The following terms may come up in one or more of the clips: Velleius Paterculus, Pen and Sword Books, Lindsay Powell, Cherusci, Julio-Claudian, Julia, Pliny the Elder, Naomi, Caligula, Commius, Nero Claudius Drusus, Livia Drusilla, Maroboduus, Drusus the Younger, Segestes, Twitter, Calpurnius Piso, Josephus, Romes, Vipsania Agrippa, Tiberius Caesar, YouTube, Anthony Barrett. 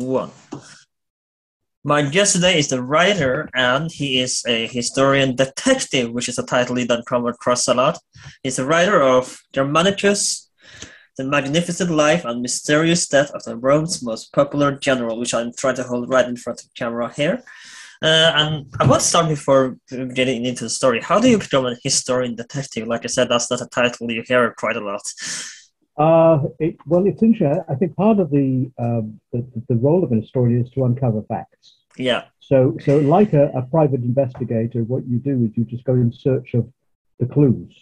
1. My guest today is the writer, and he is a historian detective, which is a title he doesn't come across a lot. He's the writer of Germanicus, The Magnificent Life and Mysterious Death of the Rome's Most Popular General, which I'm trying to hold right in front of the camera here. And I want to start before getting into the story. How do you become a historian detective? Like I said, that's not a title you hear quite a lot. Well, it's interesting. I think part of the role of an historian is to uncover facts. Yeah. So like a private investigator, what you do is you just go in search of the clues,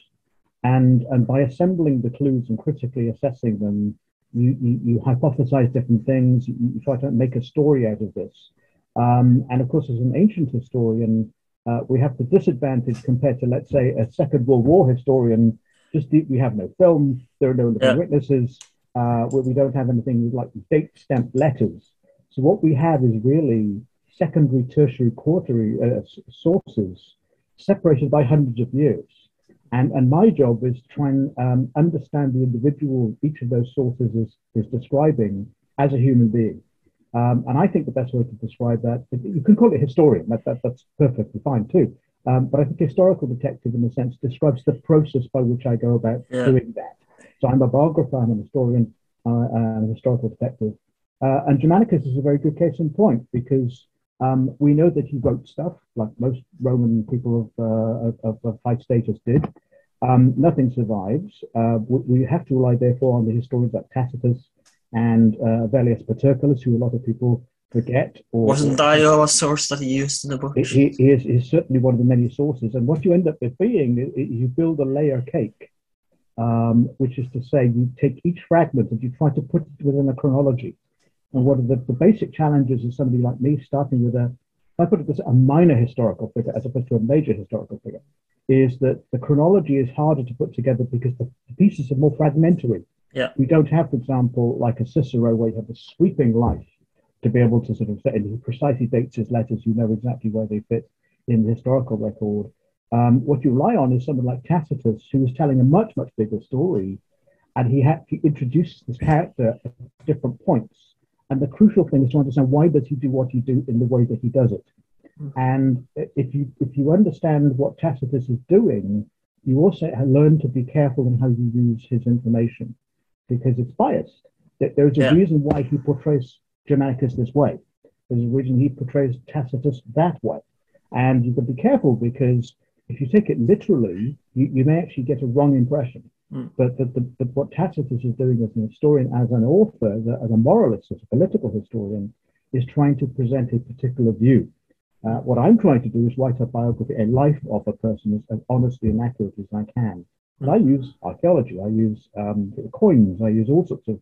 and by assembling the clues and critically assessing them, you hypothesize different things. You try to make a story out of this. And of course, as an ancient historian, we have the disadvantage compared to, let's say, a Second World War historian. We have no film, there are no living witnesses, we don't have anything like date-stamped letters. So what we have is really secondary, tertiary, quaternary sources separated by hundreds of years. And my job is to try and understand the individual each of those sources is describing as a human being. And I think the best way to describe that, you can call it historian, that's perfectly fine too. But I think historical detective, in a sense, describes the process by which I go about doing that. So I'm a biographer, I'm an historian, I'm a historical detective. And Germanicus is a very good case in point, because we know that he wrote stuff, like most Roman people of high status did. Nothing survives. We have to rely, therefore, on the historians like Tacitus and Velleius Paterculus, who a lot of people forget. Wasn't Dio a source that he used in the book? He is certainly one of the many sources. And what you end up with being, you build a layer cake, which is to say you take each fragment and you try to put it within a chronology. And what are the basic challenges of somebody like me, starting with a minor historical figure as opposed to a major historical figure, is that the chronology is harder to put together because the pieces are more fragmentary. Yeah. We don't have, for example, like a Cicero, where you have a sweeping life, to be able to sort of say, and he precisely dates his letters, you know exactly where they fit in the historical record. What you rely on is someone like Tacitus, who was telling a much, much bigger story, and he had to introduce this character at different points. And the crucial thing is to understand, why does he do what he do in the way that he does it? And if you understand what Tacitus is doing, you also learn to be careful in how you use his information, because it's biased. There's a reason why he portrays Germanicus this way. There's a reason he portrays Tacitus that way. And you've got to be careful, because if you take it literally, you may actually get a wrong impression. But that what Tacitus is doing as an historian, as an author, as a moralist, as a political historian, is trying to present a particular view. What I'm trying to do is write a biography, a life of a person, as honestly and accurately as I can. And I use archaeology, I use coins, I use all sorts of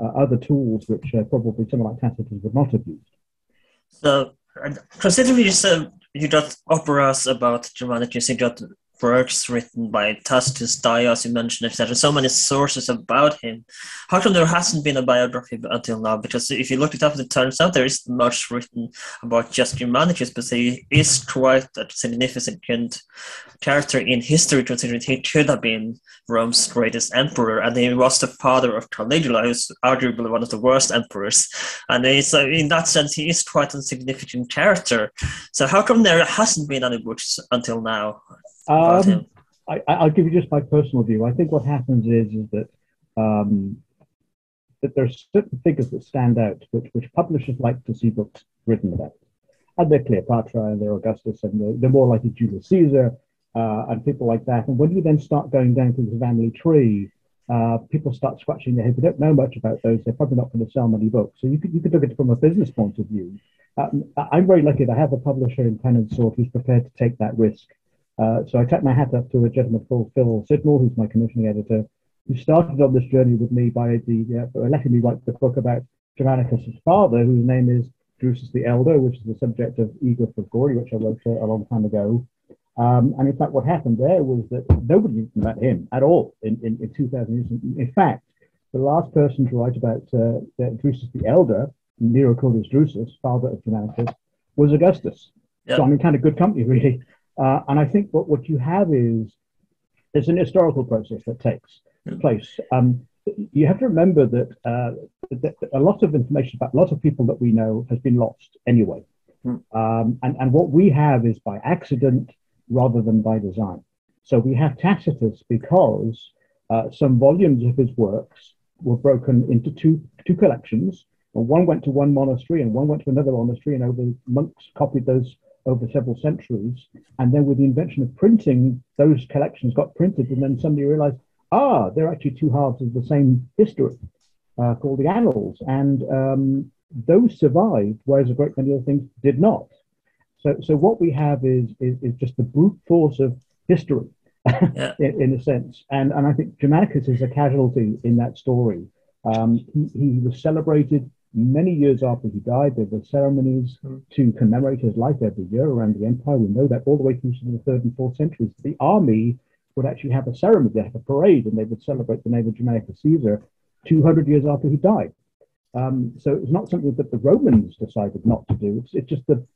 other tools which probably someone like Tacitus would not have used. So, considering you said you got operas about Germanicus, you got works written by Tacitus, Dio, as you mentioned, etc., so many sources about him, how come there hasn't been a biography until now? Because if you look it up, it turns out there isn't much written about just Germanicus, but he is quite a significant character in history, considering he could have been Rome's greatest emperor, and he was the father of Caligula, who's arguably one of the worst emperors. And so in that sense, he is quite a significant character. So how come there hasn't been any books until now? I'll give you just my personal view. I think what happens is that that there are certain figures that stand out, which publishers like to see books written about. And they're Cleopatra, and they're Augustus, and they're more like Julius Caesar, and people like that. And when you then start going down through the family tree, people start scratching their head. They don't know much about those. They're probably not going to sell many books. So you could look at it from a business point of view. I'm very lucky that I have a publisher in Pen and Sword who's prepared to take that risk. So I tap my hat up to a gentleman called Phil Sidnell, who's my commissioning editor, who started on this journey with me by letting me write the book about Germanicus' father, whose name is Drusus the Elder, which is the subject of Eager for Glory, which I wrote a long time ago. And in fact, what happened there was that nobody knew about him at all in 2,000 years. In fact, the last person to write about Drusus the Elder, Nero Claudius Drusus, father of Germanicus, was Augustus. Yep. So I'm in kind of good company, really. And I think what you have is there's an historical process that takes place. you have to remember that, a lot of information about a lot of people that we know has been lost anyway. Mm. And what we have is by accident rather than by design. So we have Tacitus because some volumes of his works were broken into two collections. And one went to one monastery and one went to another monastery, and over monks copied those over several centuries. And then with the invention of printing, those collections got printed, and then somebody realized, ah, they're actually two halves of the same history called the Annals. And those survived, whereas a great many other things did not. So what we have is just the brute force of history, yeah. in a sense. And I think Germanicus is a casualty in that story. He was celebrated many years after he died. There were ceremonies to commemorate his life every year around the empire. We know that all the way through to the 3rd and 4th centuries. The army would actually have a ceremony, they have a parade, and they would celebrate the name of Germanicus Caesar 200 years after he died. So it's not something that the Romans decided not to do. It's just the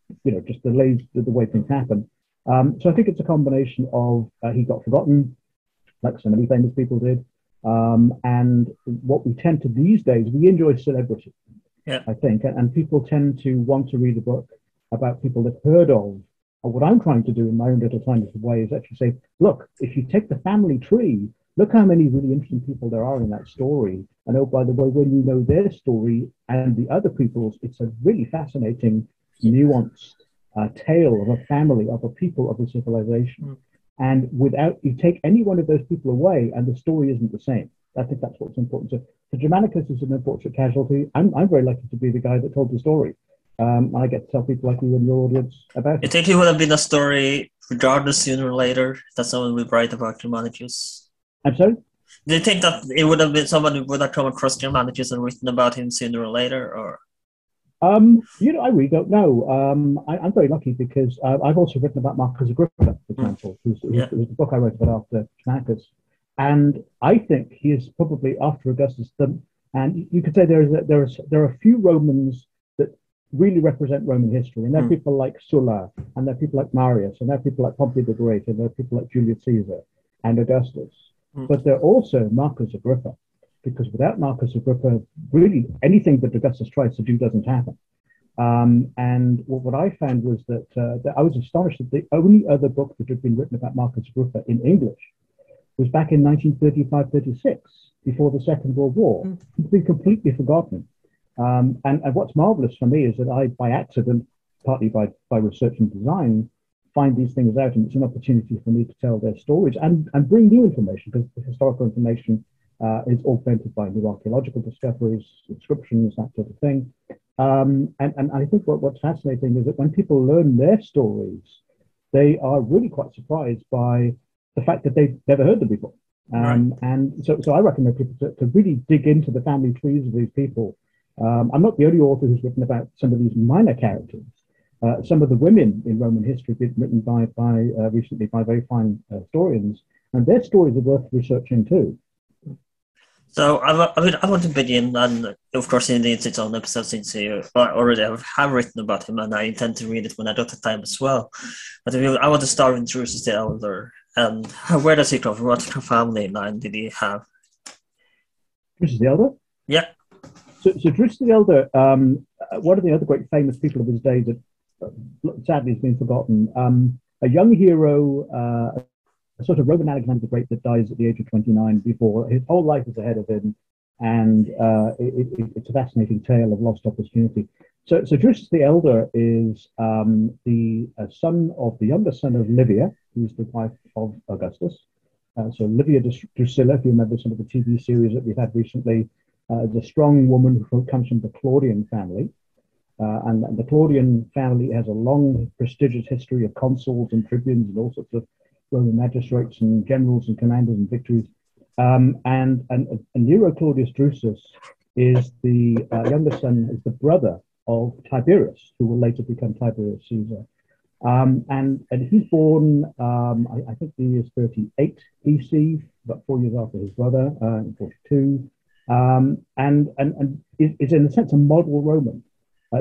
way things happen. So I think it's a combination of he got forgotten, like so many famous people did. And what we tend to these days, we enjoy celebrity, yeah. I think, and people tend to want to read a book about people they've heard of. And what I'm trying to do in my own little tiny way is actually say, look, if you take the family tree, look how many really interesting people there are in that story. And oh, by the way, when you know their story and the other people's, it's a really fascinating, nuanced tale of a family, of a people, of a civilization. Mm. And without, you take any one of those people away and the story isn't the same. I think that's what's important. So Germanicus is an unfortunate casualty. I'm very lucky to be the guy that told the story. And I get to tell people like you in your audience about it. I think it would have been a story, regardless, sooner or later, that someone would write about Germanicus. I'm sorry? Do you think that it would have been someone who would have come across Germanicus and written about him sooner or later? Or? I really don't know. I'm very lucky because I've also written about Marcus Agrippa, for example, who's the book I wrote about after Germanicus. And I think he is probably after Augustus. And you could say there are a few Romans that really represent Roman history. And there are people like Sulla, and there are people like Marius, and there are people like Pompey the Great, and there are people like Julius Caesar and Augustus. Mm. But there are also Marcus Agrippa. Because without Marcus Agrippa, really anything that Augustus tries to do doesn't happen. And what I found was that I was astonished that the only other book that had been written about Marcus Agrippa in English was back in 1935-36, before the Second World War. Mm. It's been completely forgotten. And what's marvelous for me is that I, by accident, partly by research and design, find these things out, and it's an opportunity for me to tell their stories and bring new information, because the historical information is augmented by new archaeological discoveries, inscriptions, that sort of thing. And I think what's fascinating is that when people learn their stories, they are really quite surprised by the fact that they've never heard them before. Right. And so I recommend people to really dig into the family trees of these people. I'm not the only author who's written about some of these minor characters. Some of the women in Roman history have been written recently by very fine historians, and their stories are worth researching too. So I want to begin, and of course it needs its own episode since you already have written about him, and I intend to read it when I got the time as well. But I want to start with Drusus the Elder. And where does he come from? What family line did he have? Drusus the Elder? Yeah. So Drusus the Elder, one of the other great famous people of his day that sadly has been forgotten, a young hero, a sort of Roman Alexander the Great that dies at the age of 29 before his whole life is ahead of him, and it's a fascinating tale of lost opportunity. So Drusus the Elder is the son of the younger son of Livia, who's the wife of Augustus. So Livia Drusilla, if you remember some of the TV series that we've had recently, the strong woman who comes from the Claudian family. And the Claudian family has a long, prestigious history of consuls and tribunes and all sorts of Roman magistrates and generals and commanders and victories. And Nero Claudius Drusus is the younger son, is the brother of Tiberius, who will later become Tiberius Caesar. And he's born, I think the year is 38 BC, about 4 years after his brother, in 42, and is in a sense a model Roman.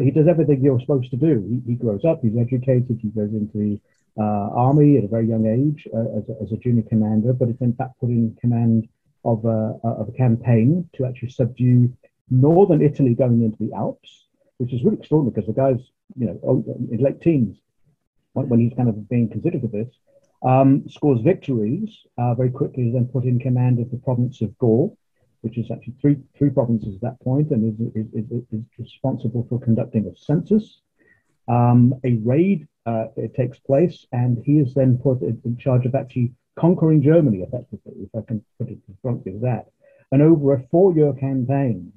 He does everything you're supposed to do. He grows up, he's educated, he goes into the army at a very young age as a junior commander, but is in fact put in command of a campaign to actually subdue northern Italy going into the Alps, which is really extraordinary because the guy's, you know, in late teens, when he's kind of being considered for this, scores victories very quickly, is then put in command of the province of Gaul, which is actually three provinces at that point, and is responsible for conducting a census. A raid it takes place, and he is then put in charge of actually conquering Germany, effectively, if I can put it bluntly as that. And over a 4-year campaign,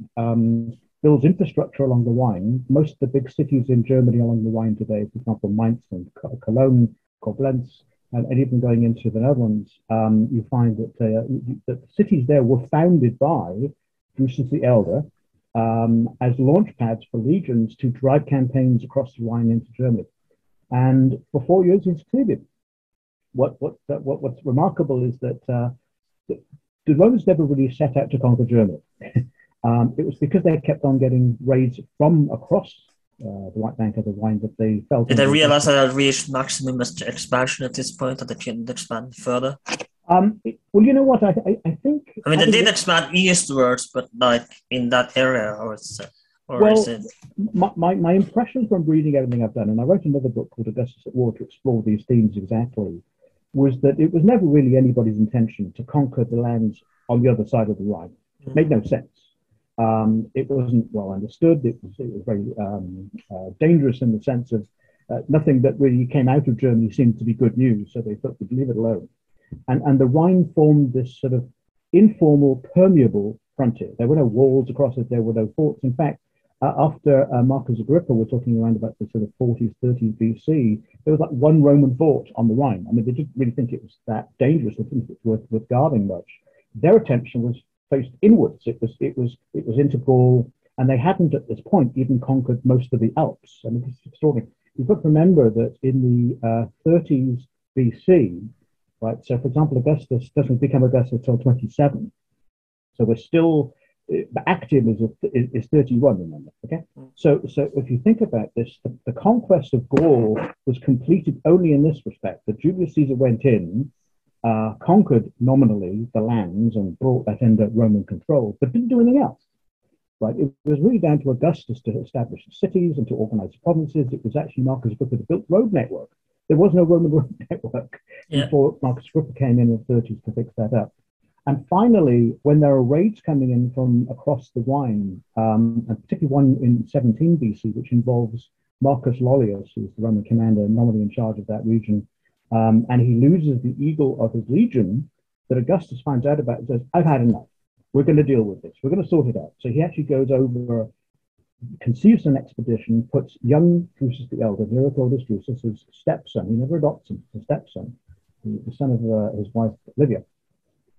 builds infrastructure along the Rhine. Most of the big cities in Germany along the Rhine today, for example, Mainz and Cologne, Koblenz, and even going into the Netherlands, you find that the cities there were founded by Drusus the Elder as launch pads for legions to drive campaigns across the Rhine into Germany. And for 4 years, he succeeded. What's remarkable is that the Romans never really set out to conquer Germany. It was because they kept on getting raids from across the right bank of the Rhine that they felt. Did they realize that they reached maximum expansion at this point, that they couldn't expand further? Well, you know what? I think. I mean, they did expand eastwards, but like in that area, or is it? My impression from reading everything I've done, and I wrote another book called Augustus at War to explore these themes exactly, was that it was never really anybody's intention to conquer the lands on the other side of the Rhine. It made no sense. It wasn't well understood. It was very dangerous in the sense of nothing that really came out of Germany seemed to be good news, so they thought we'd leave it alone. And the Rhine formed this sort of informal, permeable frontier. There were no walls across it. There were no forts. In fact, after Marcus Agrippa, we're talking around about the sort of 40s, 30s BC, there was like one Roman fort on the Rhine. I mean, they didn't really think it was that dangerous. They didn't think it was worth guarding much. Their attention was faced inwards. It was into Gaul, and they hadn't at this point even conquered most of the Alps. I mean, this is extraordinary. You've got to remember that in the 30s BC, right? So, for example, Augustus doesn't become Augustus until 27. So we're still, the active is 31, remember, okay? So if you think about this, the conquest of Gaul was completed only in this respect, that Julius Caesar went in, conquered nominally the lands and brought that under Roman control, but didn't do anything else, right? It was really down to Augustus to establish the cities and to organize the provinces. It was actually Marcus Agrippa that built road network. There was no Roman road network before Marcus Agrippa came in the 30s to fix that up. And finally, when there are raids coming in from across the Rhine, and particularly one in 17 BC, which involves Marcus Lollius, who's the Roman commander nominally in charge of that region, and he loses the eagle of his legion, that Augustus finds out about and says, I've had enough. We're going to deal with this. We're going to sort it out. So he actually goes over, conceives an expedition, puts young Drusus the Elder, Nero Claudius Drusus, his stepson, he never adopts him, his stepson, the son of his wife Livia,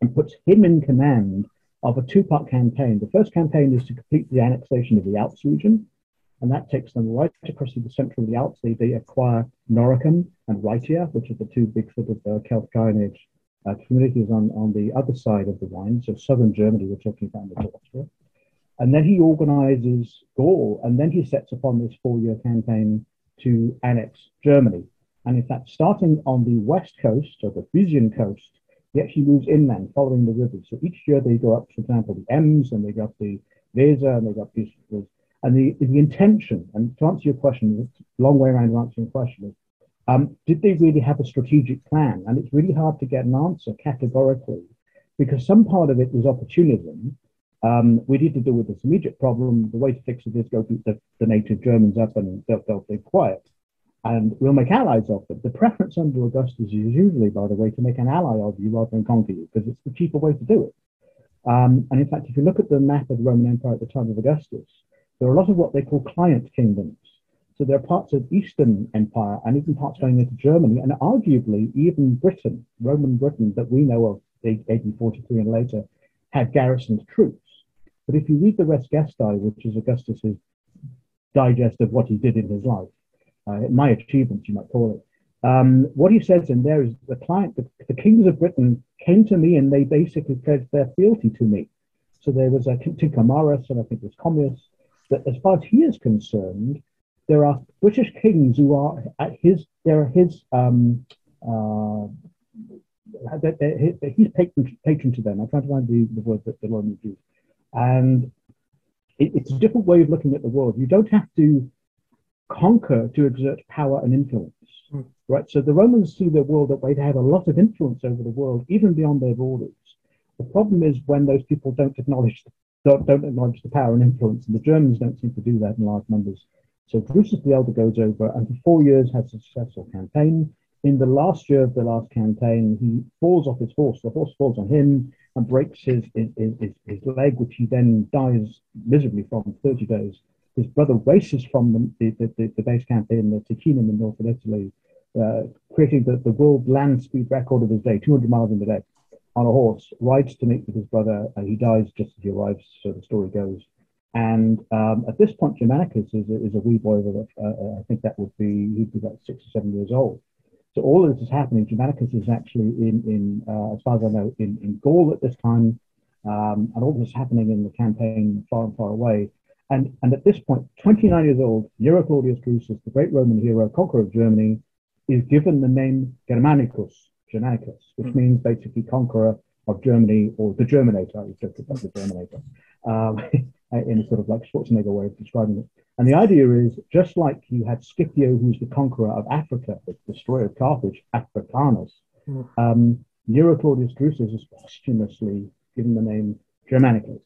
and puts him in command of a two-part campaign. The first campaign is to complete the annexation of the Alps region, and that takes them right across to the center of the Alps. They acquire Noricum and Rhytia, which are the two big sort of Celtic Iron Age communities on the other side of the Rhine, so southern Germany, we're talking about in Austria. And then he organizes Gaul, and then he sets upon this 4-year campaign to annex Germany. And in fact, starting on the west coast, or the Frisian coast, he actually moves inland, following the rivers. So each year they go up, for example, the Ems, and they go up the Weser, and they go up these rivers. And the intention, and to answer your question, it's a long way around answering the question, is did they really have a strategic plan? And it's really hard to get an answer categorically, because some part of it was opportunism. We need to deal with this immediate problem. The way to fix it is go beat the native Germans up, and they'll be quiet. And we'll make allies of them. The preference under Augustus is usually, by the way, to make an ally of you rather than conquer you, because it's the cheaper way to do it. And in fact, if you look at the map of the Roman Empire at the time of Augustus, there are a lot of what they call client kingdoms. So there are parts of Eastern Empire and even parts going into Germany, and arguably even Britain, Roman Britain that we know of, AD 43 and later, had garrisoned troops. But if you read the Res Gestae, which is Augustus's digest of what he did in his life, my achievements, you might call it. What he says in there is the kings of Britain came to me and they basically pledged their fealty to me. So there was a Tincomarus, and I think it was Commius, that as far as he is concerned, there are British kings who are at his he's patron to them. I'm trying to find the word that the Romans use. And it's a different way of looking at the world. You don't have to conquer to exert power and influence, right? So the Romans see their world that way. They had a lot of influence over the world, even beyond their borders. The problem is when those people don't acknowledge the power and influence, and the Germans don't seem to do that in large numbers. So Drusus the Elder goes over and for 4 years has a successful campaign. In the last year of the last campaign, he falls off his horse. The horse falls on him and breaks his leg, which he then dies miserably from 30 days. His brother races from the base camp in Ticinum in northern Italy, creating the world land speed record of his day, 200 miles in the day, on a horse, rides to meet with his brother, and he dies just as he arrives, so the story goes. And at this point, Germanicus is a wee boy, I think that would be, he'd be about 6 or 7 years old. So all of this is happening. Germanicus is actually as far as I know, in Gaul at this time, and all this is happening in the campaign far and far away. And at this point, 29 years old, Nero Claudius Drusus, the great Roman hero, conqueror of Germany, is given the name Germanicus, which means basically conqueror of Germany, or the Germinator. I was joking about the Germinator, in a sort of like Schwarzenegger way of describing it. And the idea is, just like you had Scipio, who's the conqueror of Africa, the destroyer of Carthage, Africanus, Nero Claudius Drusus is posthumously given the name Germanicus.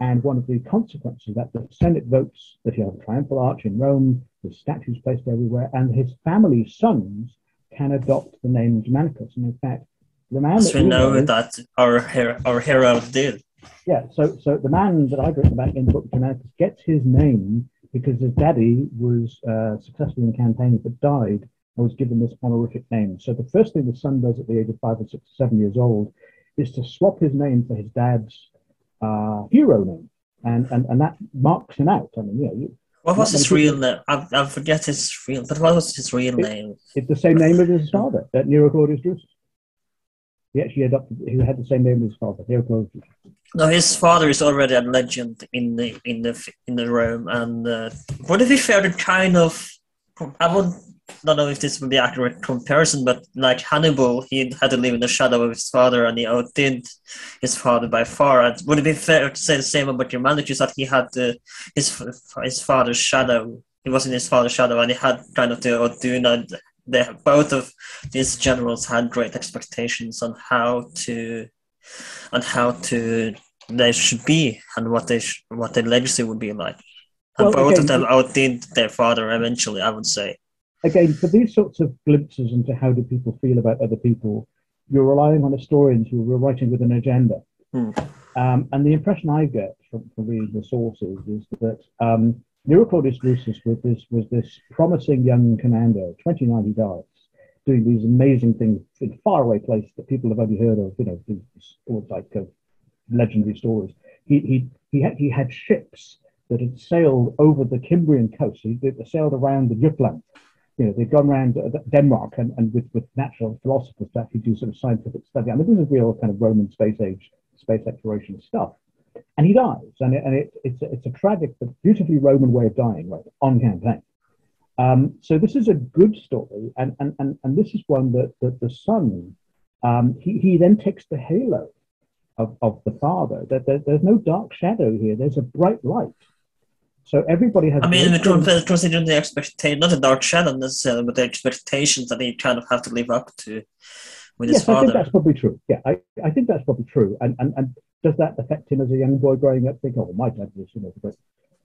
And one of the consequences that the Senate votes that he has a triumphal arch in Rome, his statues placed everywhere, and his family's sons can adopt the name Germanicus. And in fact, the man that we know that our hero did. Yeah, so the man that I've written about in the book Germanicus gets his name because his daddy was successful in campaigns but died and was given this honorific name. So the first thing the son does at the age of 5 or 6 or 7 years old is to swap his name for his dad's hero name, and that marks him out. I mean, you know, what was his real name? I forget his real. But what was his real name? It's the same name as his father, that Nero Claudius Drusus. He actually adopted. He had the same name as his father, Nero Claudius Drusus. No, his father is already a legend in the Rome, and would it be fair to kind of? I don't know if this would be an accurate comparison, but like Hannibal, he had to live in the shadow of his father and he outdid his father by far. And would it be fair to say the same about Germanicus, that he had his father's shadow? He was in his father's shadow and he had kind of the outdoing, and both of these generals had great expectations on how they should be and what their legacy would be like. And both of them outdid their father eventually, I would say. Again, for these sorts of glimpses into how do people feel about other people, you're relying on historians who were writing with an agenda. And the impression I get from reading the sources is that Nero Claudius Drusus was this promising young commander, 29 he dies, doing these amazing things in faraway places that people have only heard of, you know, these like legendary stories. He had ships that had sailed over the Cimbrian coast. They sailed around the Jutland. You know, they've gone around Denmark and with natural philosophers to actually do sort of scientific study. I mean, this is real kind of Roman space exploration stuff. And he dies, and it's a tragic but beautifully Roman way of dying, right, on campaign. So this is a good story, and this is one that the son, he then takes the halo of the father. There's no dark shadow here. There's a bright light. So everybody has. I mean, considering the expectation, not a dark shadow necessarily, but the expectations that he kind of have to live up to with his father. Yes, I think that's probably true. Yeah, I think that's probably true. And does that affect him as a young boy growing up? Think, oh, my dad was, you know, the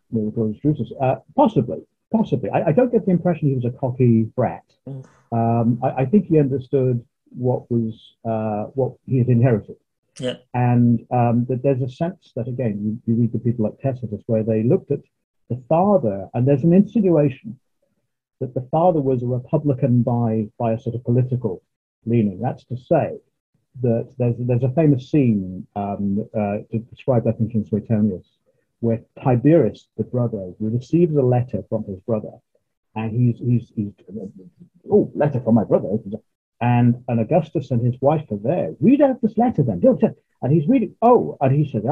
great Claudius Drusus. Possibly. I don't get the impression he was a cocky brat. I think he understood what he had inherited. Yeah. And that there's a sense that again, you read the people like Tacitus, where they looked at the father, and there's an insinuation that the father was a Republican by a sort of political leaning. That's to say that there's a famous scene described, I think, in Suetonius, where Tiberius, the brother, receives a letter from his brother, and he's oh, letter from my brother, and Augustus and his wife are there. Read out this letter then. And he's reading. Oh, and he said,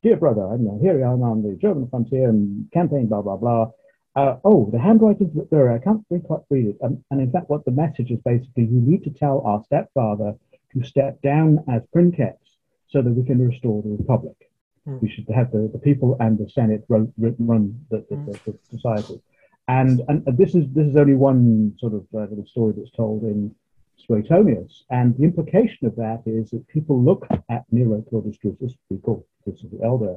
dear brother, here I am on the German frontier and campaign, blah, blah, blah. Oh, the handwriting's there. I can't quite read it. And in fact, what the message is basically, you need to tell our stepfather to step down as princeps so that we can restore the republic. Mm. We should have the people and the Senate run the society. And this is only one sort of little story that's told in Suetonius. And the implication of that is that people look at Nero Claudius Drusus, we call Drusus the Elder,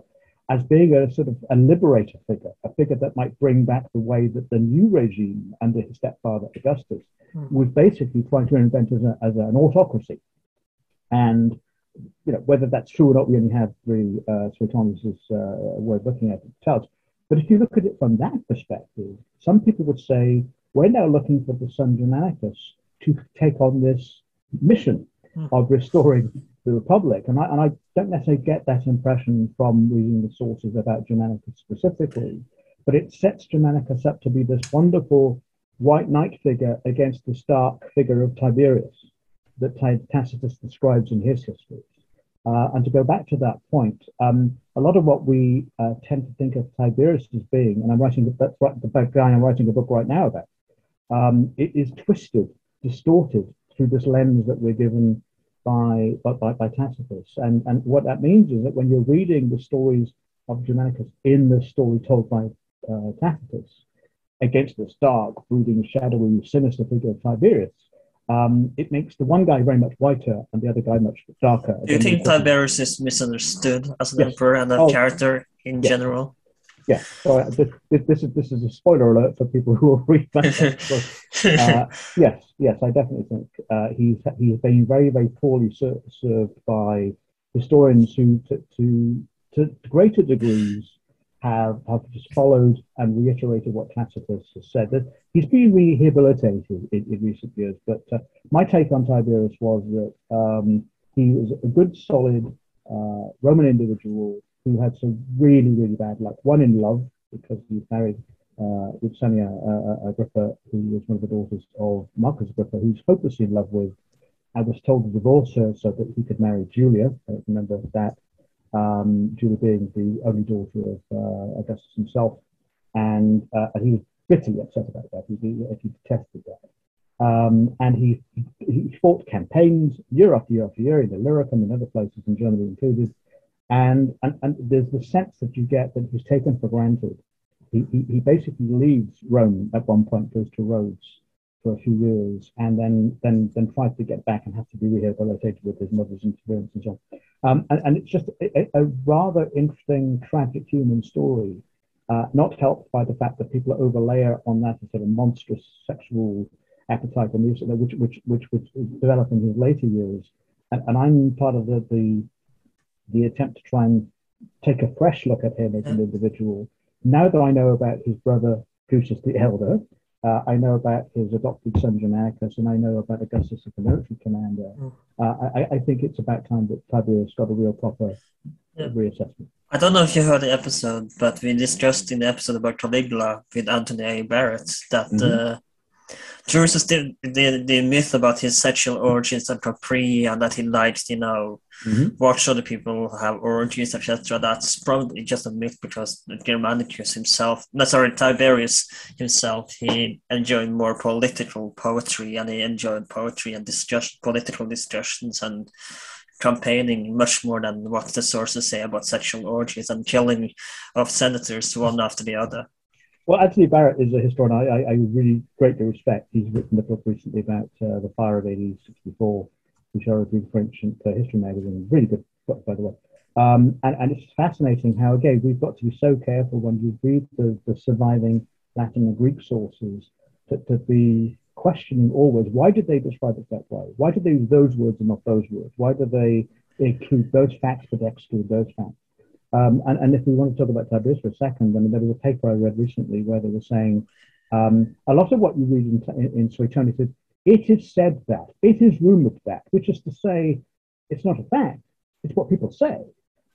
as being a sort of a liberator figure, a figure that might bring back the way that the new regime under his stepfather Augustus was basically trying to invent as an autocracy. And you know, whether that's true or not, we only have the Suetonius' way of looking at it tells. But if you look at it from that perspective, some people would say, we're now looking for the son Germanicus to take on this mission of restoring the Republic. And I don't necessarily get that impression from reading the sources about Germanicus specifically, but it sets Germanicus up to be this wonderful white knight figure against the stark figure of Tiberius that Tacitus describes in his histories. And to go back to that point, a lot of what we tend to think of Tiberius as being, and I'm writing a book right now about, it is twisted, distorted through this lens that we're given by Tacitus. And what that means is that when you're reading the stories of Germanicus in the story told by Tacitus, against this dark, brooding, shadowy, sinister figure of Tiberius, it makes the one guy very much whiter and the other guy much darker. Do you think Tiberius is misunderstood as an emperor and a character in general? Yeah. So this is a spoiler alert for people who will read that. Yes, I definitely think he has been very, very poorly served by historians who, to greater degrees, have just followed and reiterated what Tacitus has said. That he's been rehabilitated in recent years, but my take on Tiberius was that he was a good, solid Roman individual who had some really, really bad luck. One in love, because he was married with Sonia Agrippa, who was one of the daughters of Marcus Agrippa, who was hopelessly in love with, and was told to divorce her so that he could marry Julia. I remember that. Julia being the only daughter of Augustus himself, and he was bitterly upset about that. He detested that, and he fought campaigns year after year after year in Illyricum and other places in Germany included, and there's the sense that you get that he's taken for granted. He basically leaves Rome at one point, goes to Rhodes for a few years, and then tries to get back and has to be rehabilitated with his mother's interference and so on. And it's just a rather interesting, tragic human story, not helped by the fact that people overlayer on that a sort of monstrous sexual appetite and use, which would develop in his later years. And I'm part of the attempt to try and take a fresh look at him as an individual. Now that I know about his brother, Drusus the Elder, I know about his adopted son Germanicus, and I know about Augustus as the military commander. I think it's about time that Tiberius got a real proper reassessment. I don't know if you heard the episode, but we discussed in the episode about Caligula with Anthony Barrett that Drusus the myth about his sexual orgies and capri, and that he likes, you know, watch other people have orgies, etc. That's probably just a myth because Germanicus himself, Tiberius himself, he enjoyed more political poetry, and he enjoyed poetry and political discussions and campaigning much more than what the sources say about sexual orgies and killing of senators one after the other. Well, Anthony Barrett is a historian I really greatly respect. He's written a book recently about the fire of 1864, which I reviewed for Ancient History magazine. Really good book, by the way. And it's fascinating how, again, we've got to be so careful when you read the surviving Latin and Greek sources to be questioning always, why did they describe it that way? Why did they use those words and not those words? Why did they include those facts but exclude those facts? And if we want to talk about Tiberius for a second, I mean, there was a paper I read recently where they were saying a lot of what you read in Suetonius is, it is said that, it is rumoured that, which is to say, it's not a fact, it's what people say.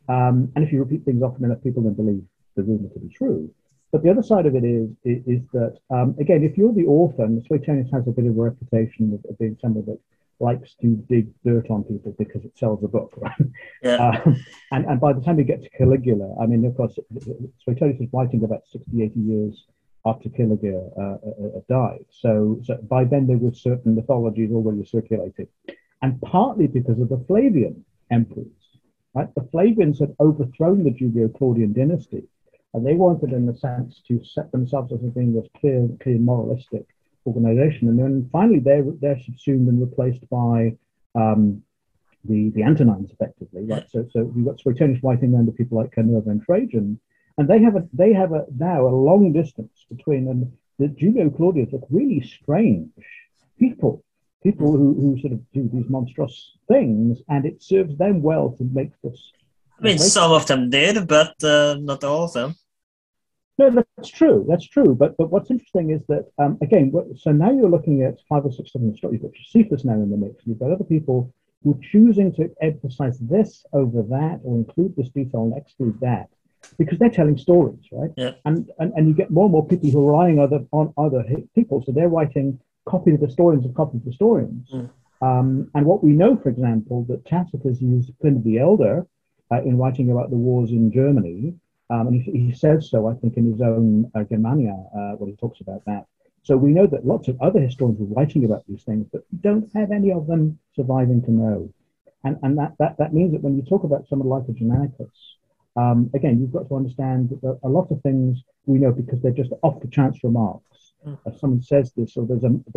And if you repeat things often enough, people then believe the rumour to be true. But the other side of it is that, again, if you're the author, and Suetonius has a bit of a reputation of being somebody that likes to dig dirt on people because it sells a book, right? Yeah. And by the time you get to Caligula, I mean, of course, Suetonius is writing about 60, 80 years after Caligula died. So by then there were certain mythologies already circulating. and partly because of the Flavian emperors. Right? The Flavians had overthrown the Julio-Claudian dynasty, and they wanted, in a sense, to set themselves as being this clear moralistic organization. And then finally, they're subsumed and replaced by the Antonines, effectively. Right? So you've got Suetonius writing under people like Nerva and Trajan, and they have now a long distance between them. The Julio-Claudians look really strange people who sort of do these monstrous things, and it serves them well to make this. I mean, some of them did, but not all of them. No, that's true. But what's interesting is that, again, so now you're looking at 5 or 6 of them. You've got Josephus now in the mix. You've got other people who are choosing to emphasize this over that, or include this detail and exclude that, because they're telling stories, right? Yeah. And you get more and more people who are relying on other people. So they're writing copy of historians of copy of historians. Mm. And what we know, for example, that Tacitus used Pliny the Elder in writing about the wars in Germany. And he says so, I think, in his own Germania, when he talks about that. So we know that lots of other historians were writing about these things, but don't have any of them surviving to know. And that means that when you talk about someone like a Germanicus, again, you've got to understand that there are a lot of things we know because they're just off the chance remarks. Mm. If someone says this, or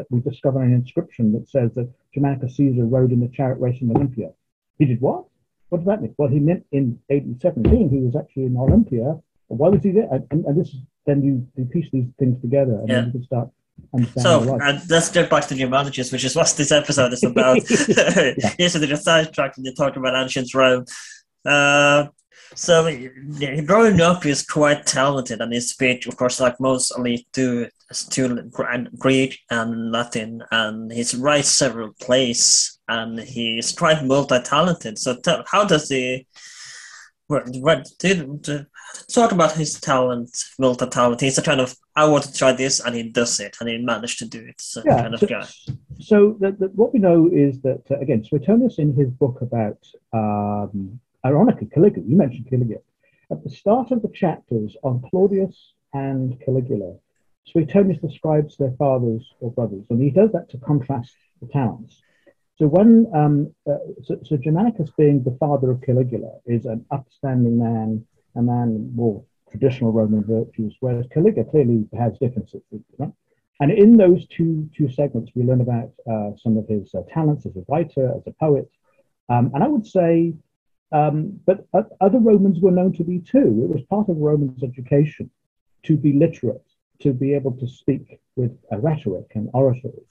we discover an inscription that says that Germanicus Caesar rode in the chariot race in Olympia. He did what? What does that mean? Well, he meant in AD 17 he was actually in Olympia. Why was he there? And this is, then you piece these things together, and then you can start understanding. So let's get back to Germanicus, which is what this episode is about. Yes, so they just sidetracked and they talked about ancient Rome. So growing up, he's quite talented, and his speech, of course, like most elite, to Greek and Latin, and he writes several plays, and he's quite multi-talented. So how does he? Talk about his talent, multi-talent. He's a kind of, I want to try this, and he does it, and he managed to do it. So yeah, kind of guy. So what we know is that again, Suetonius in his book about. Ironically, Caligula, you mentioned Caligula. At the start of the chapters on Claudius and Caligula, Suetonius describes their fathers or brothers, and he does that to contrast the talents. So when so Germanicus, being the father of Caligula, is an upstanding man, a man more traditional Roman virtues, whereas Caligula clearly has differences. Right? And in those two segments, we learn about some of his talents as a writer, as a poet, and I would say. But other Romans were known to be too. It was part of Romans' education to be literate, to be able to speak with rhetoric and oratory.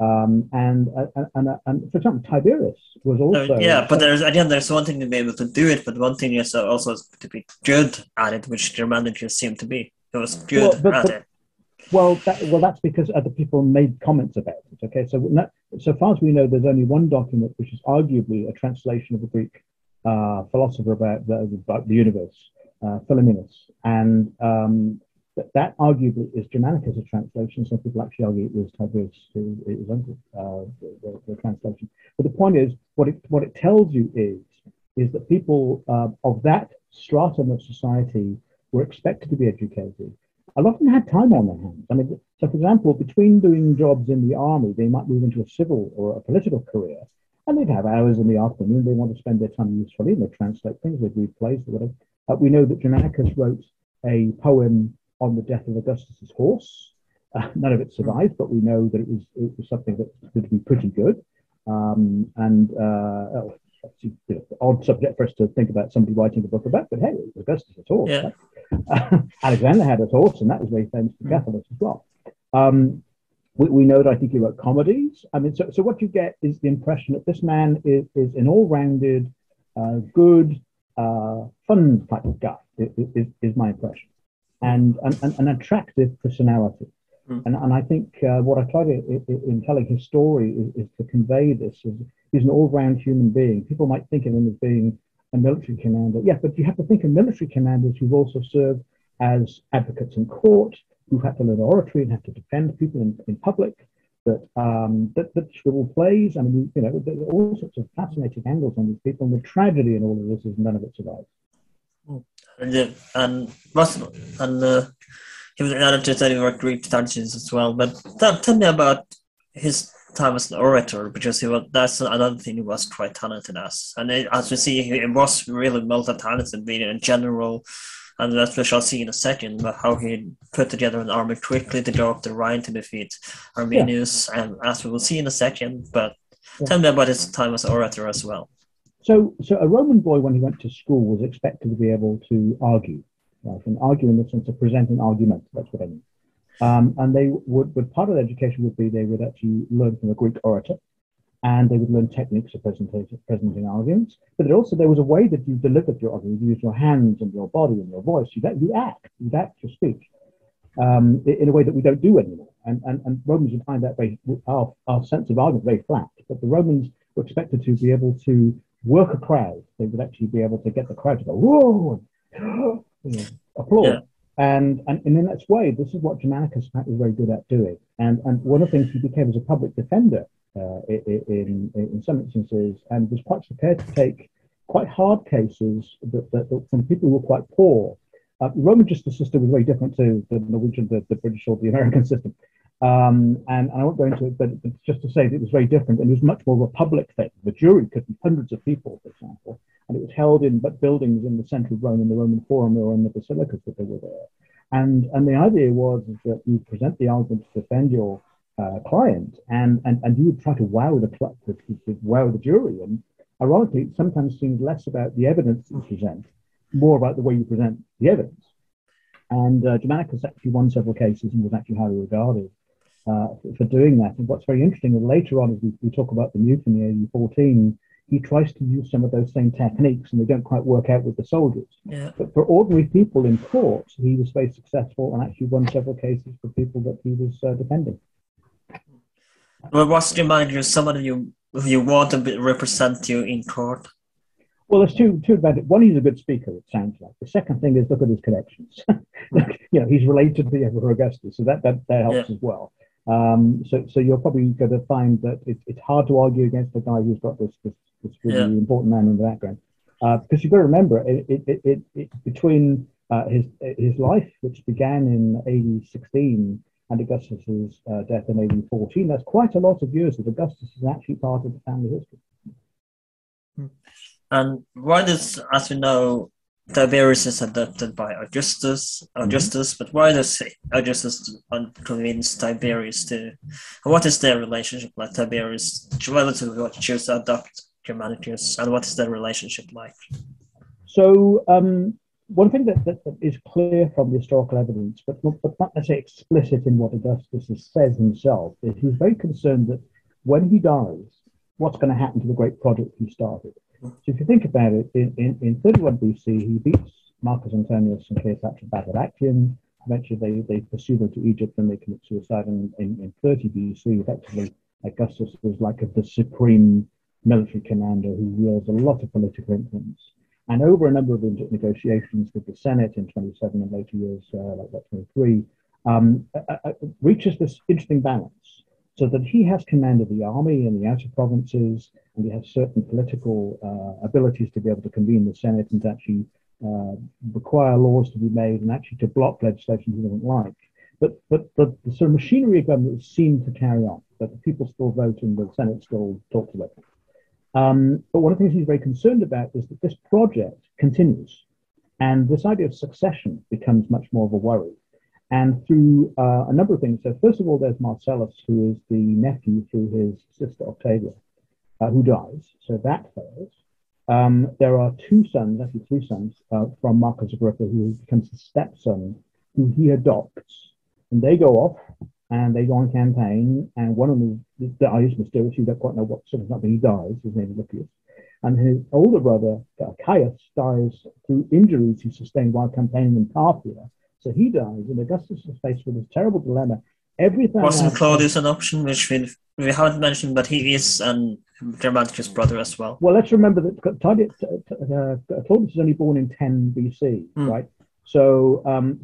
And for example, Tiberius was also... but there's one thing to be able to do it, but one thing is also to be good at it, which Germanicus seemed to be. It was good at it. Well, that's because other people made comments about it. Okay, so far as we know, there's only one document which is arguably a translation of the Greek philosopher about the universe, Philomenus, and that arguably is Germanicus' translation. Some people actually argue it was Tiberius, his uncle, the translation. But the point is, what it tells you is that people of that stratum of society were expected to be educated. A lot of them had time on their hands. I mean, so for example, between doing jobs in the army, they might move into a civil or a political career. And they'd have hours in the afternoon. They want to spend their time usefully, and they translate things, they read plays, or whatever. We know that Germanicus wrote a poem on the death of Augustus' horse. None of it survived, but we know that it was something that could be pretty good. Odd subject for us to think about somebody writing a book about, but hey, it was Augustus' horse. Yeah. Right? Alexander had a horse, and that was very famous for Catholics as well. We know that I think he wrote comedies. I mean, so what you get is the impression that this man is an all-rounded, good, fun type of guy, is my impression, and an attractive personality. Mm. And I think what I tried in telling his story is to convey this. He's an all-round human being. People might think of him as being a military commander. Yeah, but you have to think of military commanders who've also served as advocates in court, who've had to learn oratory and have to defend people in public, that shrivel plays. I mean, you know, there are all sorts of fascinating angles on these people, and the tragedy in all of this is none of it survives. And he was an editor of Greek traditions as well. But tell me about his time as an orator, because he was, that's another thing he was quite talented as. And it, as we see, he was really multi-talented, being in general, and that we shall see in a second, but how he put together an army quickly to go up the Rhine to defeat Arminius, and as we will see in a second, but tell me about his time as an orator as well. So a Roman boy, when he went to school, was expected to be able to argue, right? And argue in the sense of present an argument, that's what I mean. And they would, part of their education would be they would actually learn from a Greek orator, and they would learn techniques of presenting arguments. But also there was a way that you delivered your argument. You used your hands and your body and your voice. You act your speech in a way that we don't do anymore. And Romans would find that very, our sense of argument very flat. But the Romans were expected to be able to work a crowd. They would actually be able to get the crowd to go, whoa, and, you know, applaud. Yeah. And in that way, this is what Germanicus was very good at doing. And one of the things he became was a public defender in some instances, and was quite prepared to take quite hard cases that from people who were quite poor. The Roman justice system was very different to the Norwegian, the British, or the American system. And I won't go into it, but just to say that it was very different, and it was much more of a public thing. The jury could be hundreds of people, for example, and it was held in buildings in the centre of Rome, in the Roman Forum or in the basilicas that they were there. And the idea was that you present the argument to defend your client, and you would try to wow the jury. And ironically, it sometimes seemed less about the evidence that you present, more about the way you present the evidence. And Germanicus actually won several cases and was actually highly regarded for doing that. And what's very interesting is later on, as we talk about the mutiny in 1814, he tries to use some of those same techniques, and they don't quite work out with the soldiers. Yeah. But for ordinary people in court, he was very successful and actually won several cases for people that he was defending. Well, what's Germanicus? Someone you want to represent you in court? Well, there's two advantages. One, he's a good speaker, it sounds like. The second thing is, look at his connections. You know, he's related to the Emperor Augustus, so that helps as well. So you're probably going to find that it's hard to argue against the guy who's got this really important man in the background. Because you've got to remember, it between his life, which began in AD 16, and Augustus's death in AD 14, that's quite a lot of years that Augustus is actually part of the family history. And why does, as we know, Tiberius is adopted by Augustus, but why does Augustus convince Tiberius to, what is their relationship like? Tiberius choose to adopt Germanicus, and what is their relationship like? So, one thing that is clear from the historical evidence, but not necessarily explicit in what Augustus says himself, is he's very concerned that when he dies, what's going to happen to the great project he started? So if you think about it, in 31 BC, he beats Marcus Antonius and Cleopatra at battle at Actium. Eventually, they pursue them to Egypt and they commit suicide. And in 30 BC, effectively, Augustus was like the supreme military commander who wields a lot of political influence. And over a number of negotiations with the Senate in 27 and later years, like that 23, reaches this interesting balance, so that he has command of the army in the outer provinces, and he has certain political abilities to be able to convene the Senate and to actually require laws to be made and actually to block legislation he doesn't like. But the sort of machinery of government seemed to carry on, that the people still vote and the Senate still talks about it. But one of the things he's very concerned about is that this project continues, and this idea of succession becomes much more of a worry. And through a number of things. So first of all, there's Marcellus, who is the nephew through his sister Octavia, who dies. So that fails. There are three sons from Marcus Agrippa, who becomes the stepson, who he adopts. And they go off and they go on campaign. And one of them dies mysteriously. You don't quite know what sort of something he dies. His name is Lucius. And his older brother, Caius, dies through injuries he sustained while campaigning in Parthia. So he dies, and Augustus is faced with this terrible dilemma. Wasn't Claudius an option, which we haven't mentioned, but he is Germanicus' brother as well? Well, let's remember that Claudius is only born in 10 BC, right? So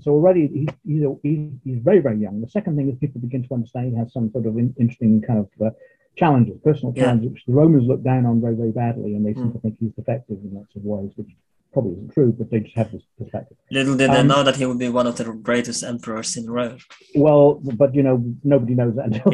already he's very, very young. The second thing is people begin to understand he has some sort of interesting kind of challenges, personal challenges, which the Romans look down on very, very badly, and they seem to think he's defective in lots of ways, which probably isn't true, but they just had this perspective. Little did they know that he would be one of the greatest emperors in Rome. Well, but you know, nobody knows that until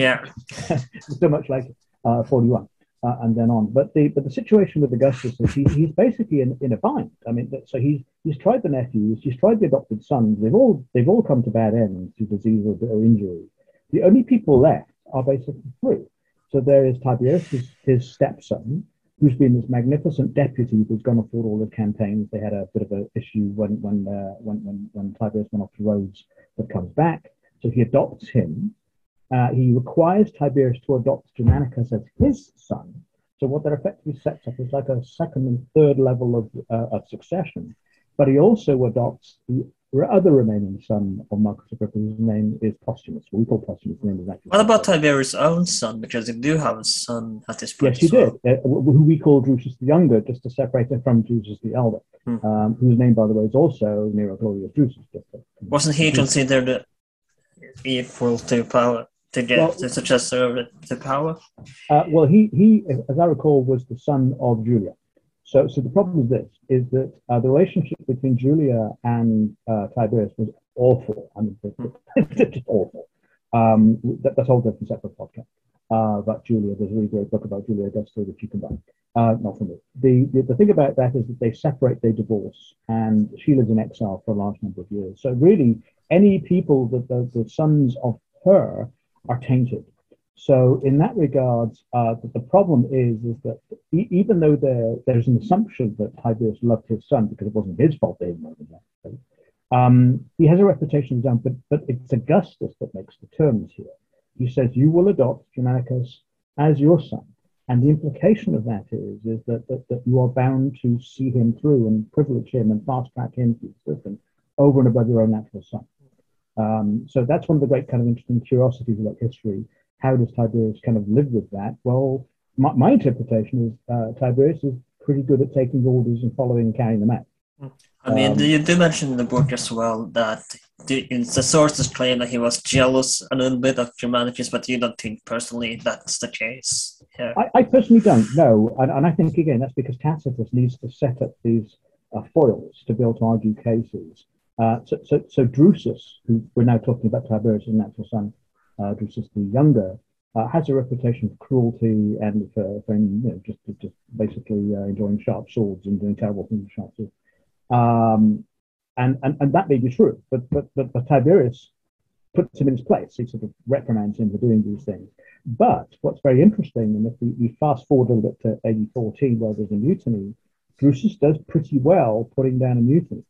so much later, 41, and then on. But the situation with Augustus is he's basically in a bind. I mean, so he's tried the nephews, he's tried the adopted sons. They've all come to bad ends through disease or injury. The only people left are basically three. So there is Tiberius, his stepson, who's been this magnificent deputy who's gone off through all the campaigns. They had a bit of an issue when Tiberius went off to Rhodes, but comes back. So he adopts him. He requires Tiberius to adopt Germanicus as his son. So what that effectively sets up is like a second and third level of succession. But he also adopts the other remaining son of Marcus Agrippa, whose name is Postumus. We call Postumus. Name is actually. What about Tiberius' own son? Because they do have a son at this point. Yes, you did. Who we call Drusus the Younger, just to separate him from Drusus the Elder, whose name, by the way, is also Nero Claudius Drusus. Wasn't he considered equal to power? To power? Well, he, as I recall, was the son of Julia. So the problem with this is that the relationship between Julia and Tiberius was awful. I mean, it's just awful. That's a whole different separate podcast. But Julia, there's a really great book about Julia Augusta that you can buy. Not for me. The thing about that is that they separate, they divorce, and she lives in exile for a large number of years. So really, any people that the sons of her are tainted. So in that regards, the problem is that even though there's an assumption that Tiberius loved his son because it wasn't his fault they didn't love him, he has a reputation of his own, but it's Augustus that makes the terms here. He says, you will adopt Germanicus as your son. And the implication of that is that you are bound to see him through and privilege him and fast-track him through the system over and above your own natural son. So that's one of the great kind of interesting curiosities about history. How does Tiberius kind of live with that? Well, my interpretation is Tiberius is pretty good at taking orders and carrying them out. I mean, you do mention in the book as well that the sources claim that he was jealous a little bit of Germanicus, but you don't think personally that's the case? Yeah. I personally don't, no. And I think, again, that's because Tacitus needs to set up these foils to be able to argue cases. So Drusus, who we're now talking about Tiberius' natural son, Drusus the Younger, has a reputation for cruelty and for just basically enjoying sharp swords and doing terrible things with sharp swords. And that may be true, but Tiberius puts him in his place. He sort of reprimands him for doing these things. But what's very interesting, and if we fast forward a little bit to AD 14, where there's a mutiny, Drusus does pretty well putting down a mutiny.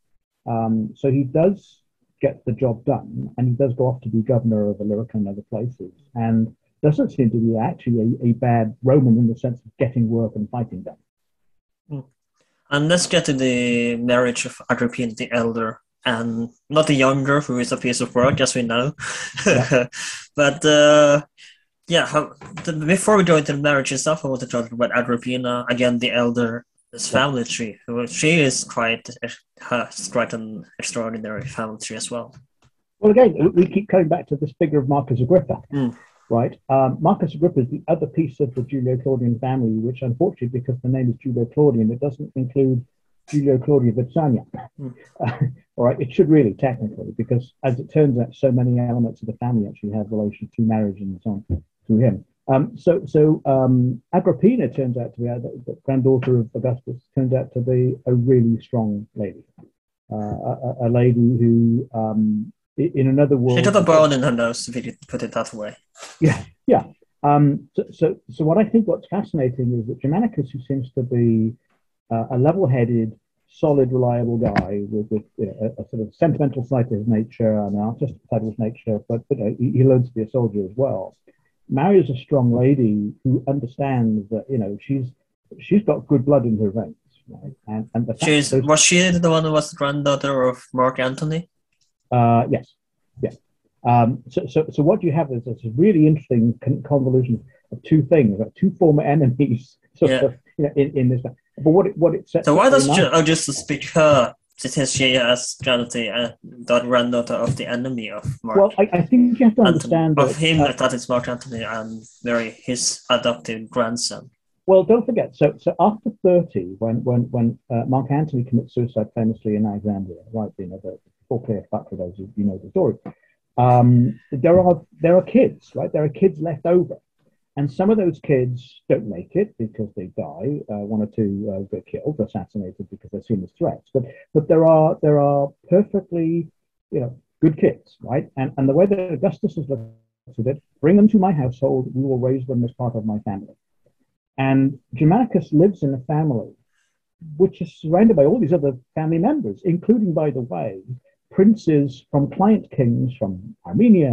So he does get the job done, and he does go off to be governor of Illyricum and other places, and doesn't seem to be actually a bad Roman in the sense of getting work and fighting them. And let's get to the marriage of Agrippina the Elder, and not the Younger, who is a piece of work, as we know. Yeah. But before we go into the marriage itself, I want to talk about Agrippina, again the Elder. This family tree. She is quite an extraordinary family tree as well. Well, again, we keep coming back to this figure of Marcus Agrippa, right? Marcus Agrippa is the other piece of the Julio-Claudian family, which unfortunately, because the name is Julio-Claudian, it doesn't include Julio-Claudia Vipsania. All right, it should really, technically, because as it turns out, so many elements of the family actually have relation to marriage and so on through him. Agrippina turns out to be, the granddaughter of Augustus, turns out to be a really strong lady. A lady who, in another world... She got a bone in her nose, if you put it that way. Yeah. So what I think what's fascinating is that Germanicus, who seems to be a level-headed, solid, reliable guy with a sort of sentimental side to his nature and an artistic side to his nature, but he learns to be a soldier as well, marries a strong lady who understands that she's got good blood in her veins, right? Was she the one who was the granddaughter of Mark Antony? Yes. So what you have is this really interesting convolution of two things, like two former enemies, in this. But what it sets. So why does Augustus pick her? Since she is the granddaughter of the enemy of Mark. Well, I think you have to understand that... Of him, I thought it's Mark Antony and his adopted grandson. Well, don't forget, so after 30, when Mark Antony commits suicide famously in Alexandria, right, you know, all clear fact for those who you know the story, there are kids, right? There are kids left over. And some of those kids don't make it because they die. One or two get killed, assassinated because they're seen as threats. But there are perfectly, you know, good kids, right? And the way that Augustus has looked at it, bring them to my household, we will raise them as part of my family. And Germanicus lives in a family which is surrounded by all these other family members, including, by the way, princes from client kings from Armenia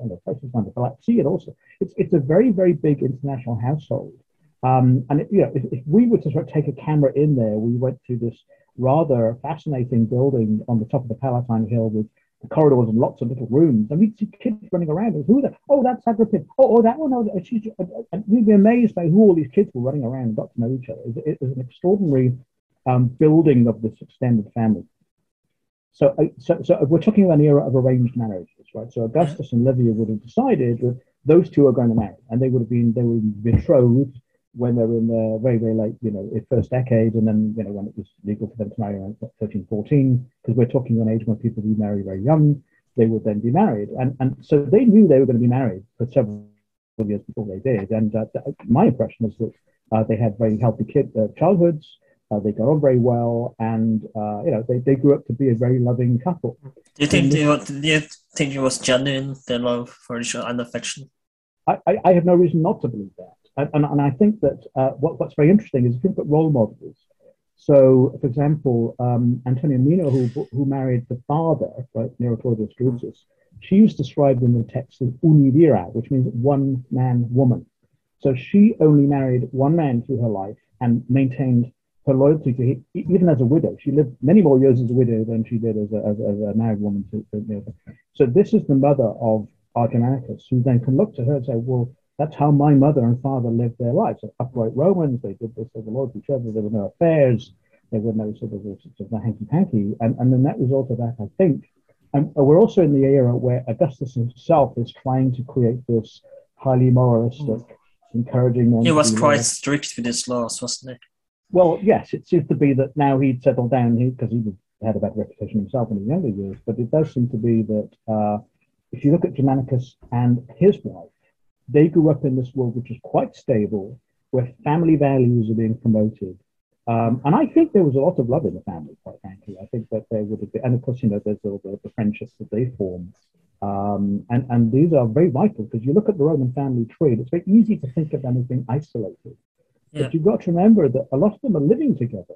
and the places like the Black Sea. And also, it's a very, very big international household. And it, you know, if we were to sort of take a camera in there, we went to this rather fascinating building on the top of the Palatine Hill with the corridors and lots of little rooms, and we'd see kids running around. And who are they? Oh, that's Agrippina. Oh, that one. Oh, she's, and we'd be amazed by who all these kids were running around and got to know each other. It was an extraordinary building of this extended family. So we're talking about an era of arranged marriages, right? So Augustus and Livia would have decided that those two are going to marry, and they would have been betrothed when they were in their very, very late, you know, first decade, and then, you know, when it was legal for them to marry around 13, 14, because we're talking an age when people who marry very young, they would then be married. And so they knew they were going to be married for several years before they did. And my impression is that they had very healthy childhoods. They got on very well, and you know, they grew up to be a very loving couple. Do you think it was genuine, their love for each other and affection? I have no reason not to believe that, and I think that what's very interesting is if you look at role models. So, for example, Antonia Mino, who married the father, right, Nero Claudius Drusus, she used to describe in the text as univira, which means one man woman. So she only married one man through her life and maintained her loyalty to him, even as a widow. She lived many more years as a widow than she did as a married woman. So this is the mother of Germanicus, who then can look to her and say, well, that's how my mother and father lived their lives. So upright Romans, they did this, they were loyal to each other, there were no affairs, there were no sort of hanky-panky. And then that was also that, I think. And we're also in the era where Augustus himself is trying to create this highly moralistic, encouraging... He was quite strict with his laws, wasn't he? Well, yes, it seems to be that now he'd settled down because he had a bad reputation himself in his younger years, but it does seem to be that if you look at Germanicus and his wife, they grew up in this world which is quite stable, where family values are being promoted. And I think there was a lot of love in the family, quite frankly. I think that there would have been, and of course, you know, there's all the friendships that they formed. And these are very vital, because you look at the Roman family tree, it's very easy to think of them as being isolated. But yeah, you've got to remember that a lot of them are living together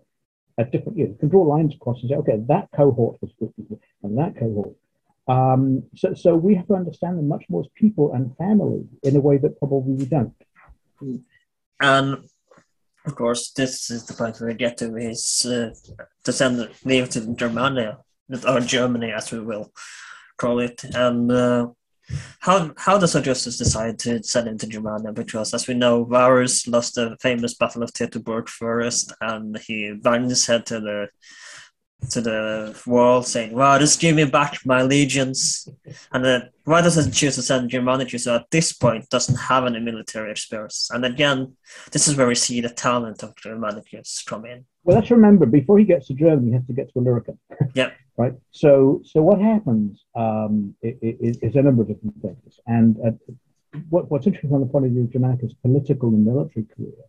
at different years. You can draw lines across and say, okay, that cohort was good and that cohort. So we have to understand them much more as people and family in a way that probably we don't. And of course, this is the point we get to is to send leave to Germania, or Germany as we will call it. And How does Augustus decide to send him to Germania? Because, as we know, Varus lost the famous battle of Teutoburg first, and he banged his head to the wall, saying, "Varus, give me back my allegiance." And then, why does he choose to send Germanicus, who at this point doesn't have any military experience? And again, this is where we see the talent of Germanicus come in. Well, let's remember, before he gets to Germany, he has to get to Illyricum. Yeah. Right. So what happens is a number of different things. And what's interesting from the point of view of Germanicus' political and military career,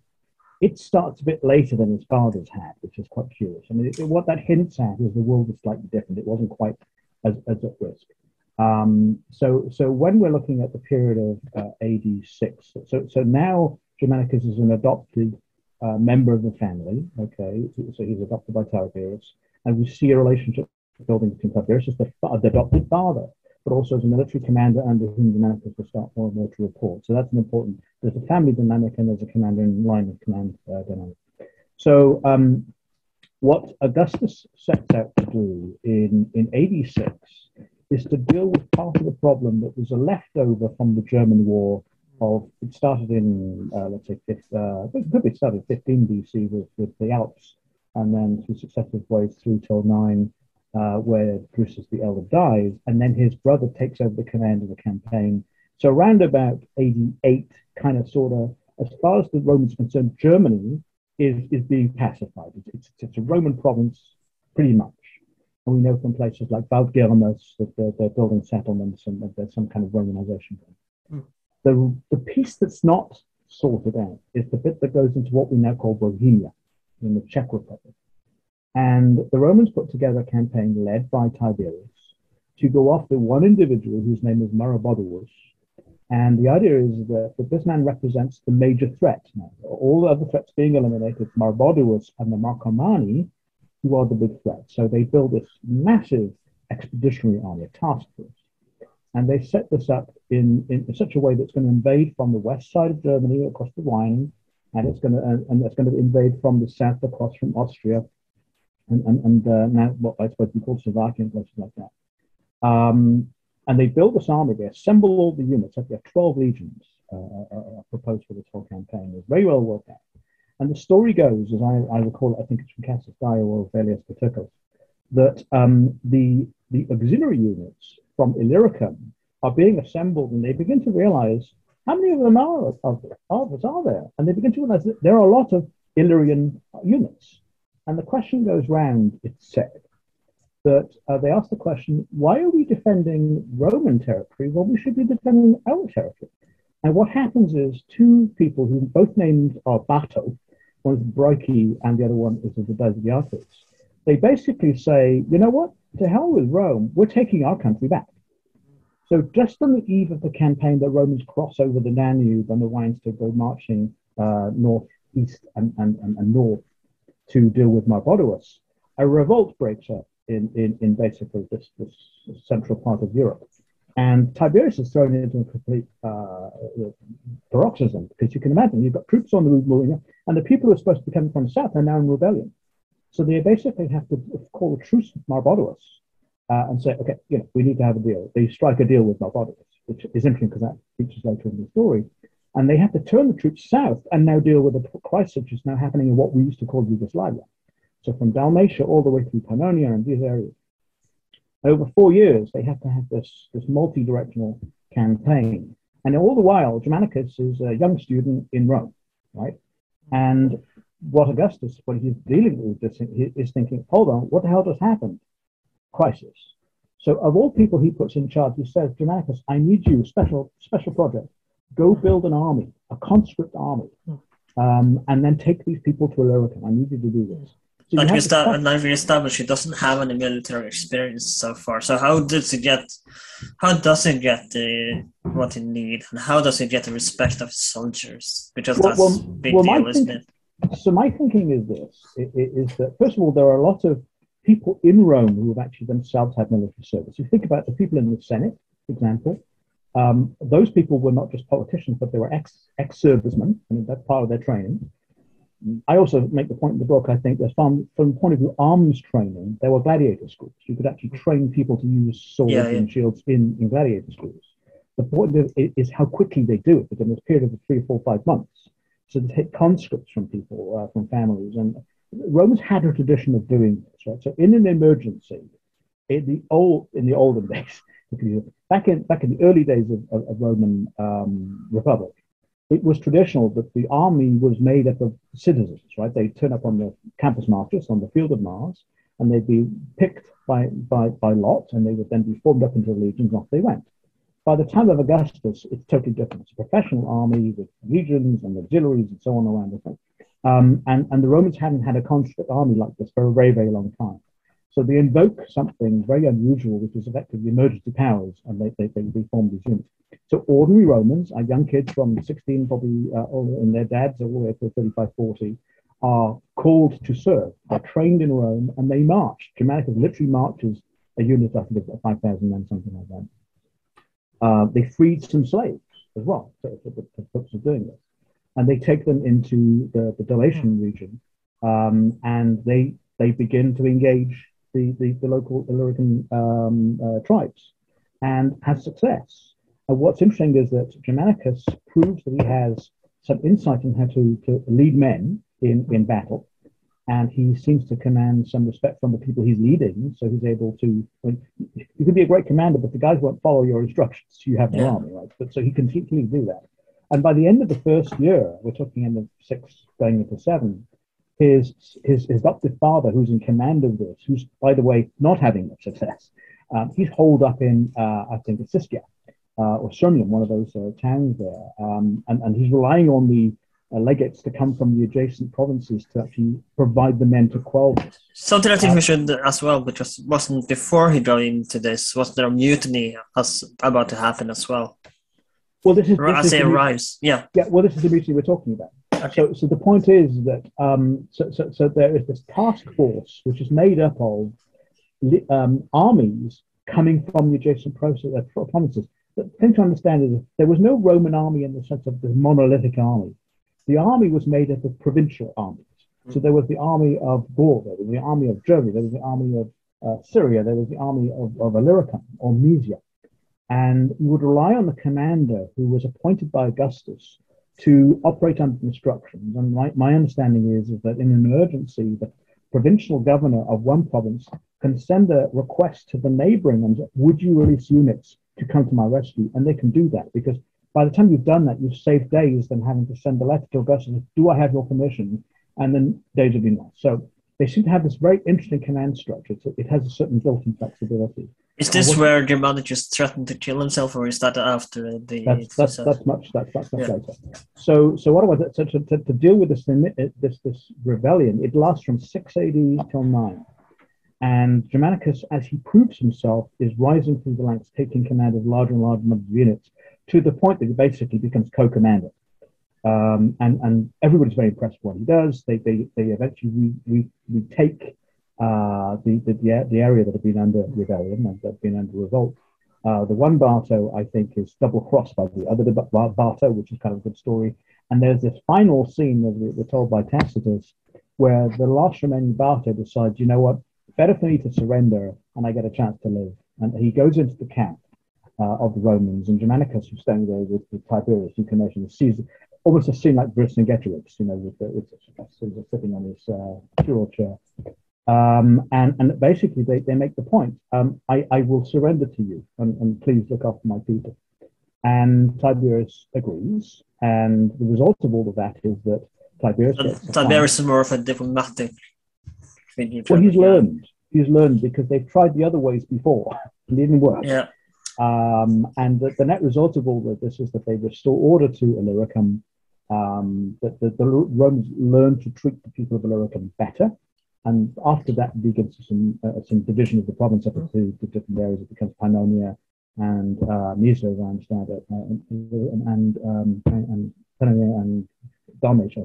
it starts a bit later than his father's had, which is quite curious. I mean, what that hints at is the world was slightly different. It wasn't quite as at risk. So when we're looking at the period of AD 6, so now Germanicus is an adopted member of the family. Okay, so he's adopted by Tiberius, and we see a relationship building between Tiberius as the adopted father, but also as a military commander under whom Germanicus will start more military report. So that's an important, there's a family dynamic and there's a commander in line of command dynamic. So what Augustus sets out to do in 86 is to deal with part of the problem that was a leftover from the German war of, it started in, let's say, it could be started 15 BC with the Alps, and then through successive waves through till 9, where Drusus the Elder dies, and then his brother takes over the command of the campaign. So around about 88, kind of sort of, as far as the Romans are concerned, Germany is being pacified. It's a Roman province, pretty much. And we know from places like Valdermus that they're building settlements and that there's some kind of Romanization going. Mm. The piece that's not sorted out is the bit that goes into what we now call Bohemia in the Czech Republic. And the Romans put together a campaign led by Tiberius to go after one individual whose name is Maroboduus. And the idea is that this man represents the major threat now. All the other threats being eliminated, Maroboduus and the Marcomanni, who are the big threat. So they build this massive expeditionary army, a task force. And they set this up in such a way that's going to invade from the west side of Germany across the Rhine, and it's going to invade from the south across from Austria, and now what I suppose we call Slovakia and places like that. And they build this army, they assemble all the units, like there are 12 legions proposed for this whole campaign. It's very well worked out. And the story goes, as I recall, I think it's from Cassius Dio or Velleius Paterculus, that the auxiliary units from Illyricum are being assembled, and they begin to realize how many of them are there. And they begin to realize that there are a lot of Illyrian units. And the question goes round, it's said, that they ask the question, why are we defending Roman territory? Well, we should be defending our territory. And what happens is two people who both names are Bato, one is Broiki and the other one is the Desideatus. They basically say, you know what, to hell with Rome, we're taking our country back. So just on the eve of the campaign, the Romans cross over the Danube and the Rhine to go marching north, east and north to deal with Maroboduus. A revolt breaks out in basically this central part of Europe. And Tiberius is thrown into a complete paroxysm, because you can imagine you've got troops on the route moving up, and the people who are supposed to be coming from the south are now in rebellion. So they basically have to call a truce with Maroboduus and say, okay, you know, we need to have a deal. They strike a deal with Maroboduus, which is interesting because that features later in the story. And they have to turn the troops south and now deal with a crisis which is now happening in what we used to call Yugoslavia. So from Dalmatia all the way through Pannonia and these areas. Over 4 years, they have to have this multi-directional campaign. And all the while, Germanicus is a young student in Rome, right? And what Augustus, when he's dealing with this, he is thinking, hold on, what the hell just happened? Crisis. So of all people he puts in charge, he says, Germanicus, I need you, special project. Go build an army, a conscript army, and then take these people to Illyricum. I need you to do this. Like we established, he doesn't have any military experience so far. So how does he get what he needs, and how does he get the respect of his soldiers? Because that's a big deal, isn't it? So my thinking is this: is that first of all, there are a lot of people in Rome who have actually themselves had military service. You think about the people in the Senate, for example. Those people were not just politicians, but they were ex-servicemen. I mean, that's part of their training. I also make the point in the book, I think, that from the point of view arms training, there were gladiator schools. You could actually train people to use swords and shields in gladiator schools. The point is how quickly they do it within this period of 3, 4, 5 months. So they take conscripts from people, from families. And Romans had a tradition of doing this, right? So in an emergency, in the olden days, back in the early days of Roman Republic, it was traditional that the army was made up of citizens, right? They'd turn up on the campus marches, on the field of Mars, and they'd be picked by lot, and they would then be formed up into legions, and off they went. By the time of Augustus, it's totally different. It's a professional army with legions and auxiliaries and so on around the thing. And the Romans hadn't had a conscript army like this for a very, very long time. So they invoke something very unusual, which is effectively emergency powers, and they reform these units. So ordinary Romans, our young kids from 16 probably, and their dads all the way up to 35, 40, are called to serve. They're trained in Rome, and they march. Germanicus literally marches a unit, I think, of 5,000 men, something like that. They freed some slaves as well, so for the purpose of doing this. And they take them into the Dalmatian region, and they begin to engage the local Illyricum tribes, and has success. And what's interesting is that Germanicus proves that he has some insight in how to lead men in battle, and he seems to command some respect from the people he's leading, so he's able to, you can be a great commander, but the guys won't follow your instructions, you have an army, right? But so he can completely do that. And by the end of the first year, we're talking in the 6th, going into 7th, his adoptive father, who's in command of this, who's, by the way, not having much success, he's holed up in, I think, Siscia or Sirmium, one of those towns there. And he's relying on the legates to come from the adjacent provinces to actually provide the men to quell this. Something I think we should as well, because wasn't before he joined into this, wasn't there a mutiny about to happen as well? Well, this is the mutiny we're talking about. Okay. So the point is that there is this task force which is made up of armies coming from the adjacent provinces. The thing to understand is there was no Roman army in the sense of the monolithic army. The army was made up of provincial armies. So there was the army of Gaul, there was the army of Germany, there was the army of Syria, there was the army of Illyricum or Mesia. And you would rely on the commander who was appointed by Augustus to operate under instructions. And my understanding is that in an emergency, the provincial governor of one province can send a request to the neighboring and say, would you release units to come to my rescue? And they can do that because by the time you've done that, you've saved days than having to send a letter to Augustus, do I have your permission? And then days have been lost. So they seem to have this very interesting command structure. So it has a certain built-in flexibility. Is this where Germanicus threatened to kill himself, or is that after the... That's much later. So what I want to deal with this rebellion, it lasts from 6 AD till 9. And Germanicus, as he proves himself, is rising through the ranks, taking command of larger and larger numbers of units, to the point that he basically becomes co-commander. And everybody's very impressed with what he does. They eventually retake the area that had been under rebellion and that had been under revolt. The one Barto, I think, is double-crossed by the other Barto, which is kind of a good story. And there's this final scene, that we're told by Tacitus, where the last remaining Barto decides, you know what, better for me to surrender and I get a chance to live. And he goes into the camp of the Romans, and Germanicus, who's standing there with Tiberius, you can imagine, sees almost a scene like Vercingetorix, you know, with sitting on his curule chair. And basically, they make the point, I will surrender to you, and please look after my people. And Tiberius agrees, and the result of all of that is that Tiberius is more of a diplomatic thing. Well, he's learned because they've tried the other ways before, and it didn't work. Yeah. And the net result of all of this is that they restore order to Illyricum, that the Romans learn to treat the people of Illyricum better, and after that begins some division of the province up into the different areas. It becomes Pannonia and Mysia, as I understand it, and Pannonia and Dalmatia.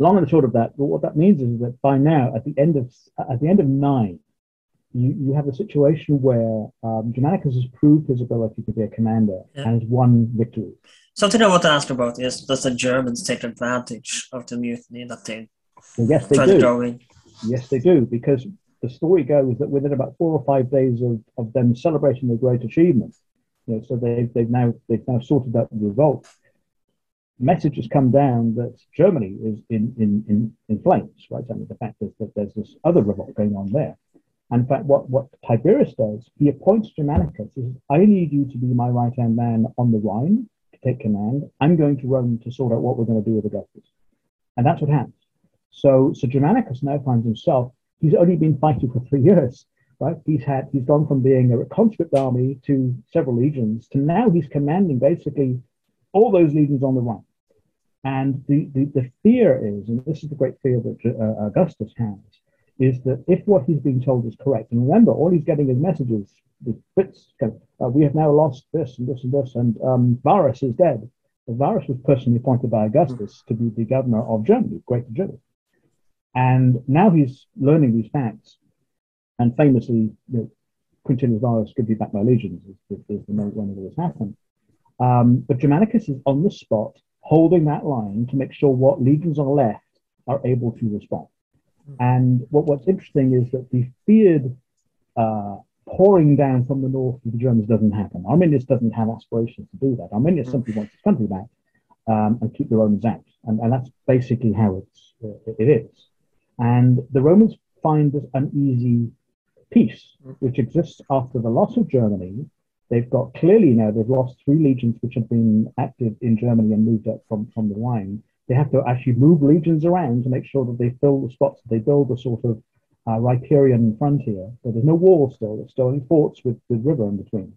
Long and short of that, but what that means is that by now, at the end of 9. You have a situation where Germanicus has proved his ability to be a commander and has won victory. Something I want to ask about is, does the Germans take advantage of the mutiny that they try to go in? Yes, they do, because the story goes that within about 4 or 5 days of them celebrating their great achievement, you know, so they've now sorted out the revolt, message has come down that Germany is in flames, right? I mean, the fact is that there's this other revolt going on there. In fact, what Tiberius does, he appoints Germanicus. He says, I need you to be my right-hand man on the Rhine to take command. I'm going to Rome to sort out what we're going to do with Augustus. And that's what happens. So Germanicus now finds himself, he's only been fighting for 3 years, right? He's gone from being a conscript army to several legions, to now he's commanding basically all those legions on the Rhine. And the fear is, and this is the great fear that Augustus has, is that if what he's being told is correct, and remember, all he's getting is messages with bits, we have now lost this and this and this, and Varus is dead. Varus was personally appointed by Augustus to be the governor of Germany, Greater Germany. And now he's learning these facts, and famously, you know, Quintilius Varus, give me back my legions, is the moment when it has happened. But Germanicus is on the spot, holding that line to make sure what legions are left are able to respond. And what's interesting is that the feared pouring down from the north of the Germans doesn't happen. Arminius doesn't have aspirations to do that. Arminius simply wants his country back and keep the Romans out. And that's basically how it is. And the Romans find this uneasy peace, which exists after the loss of Germany They've got clearly now, they've lost three legions which have been active in Germany and moved up from the Rhine. They have to actually move legions around to make sure that they fill the spots, that they build a sort of riparian frontier. So there's no wall still, there's still only forts with the river in between.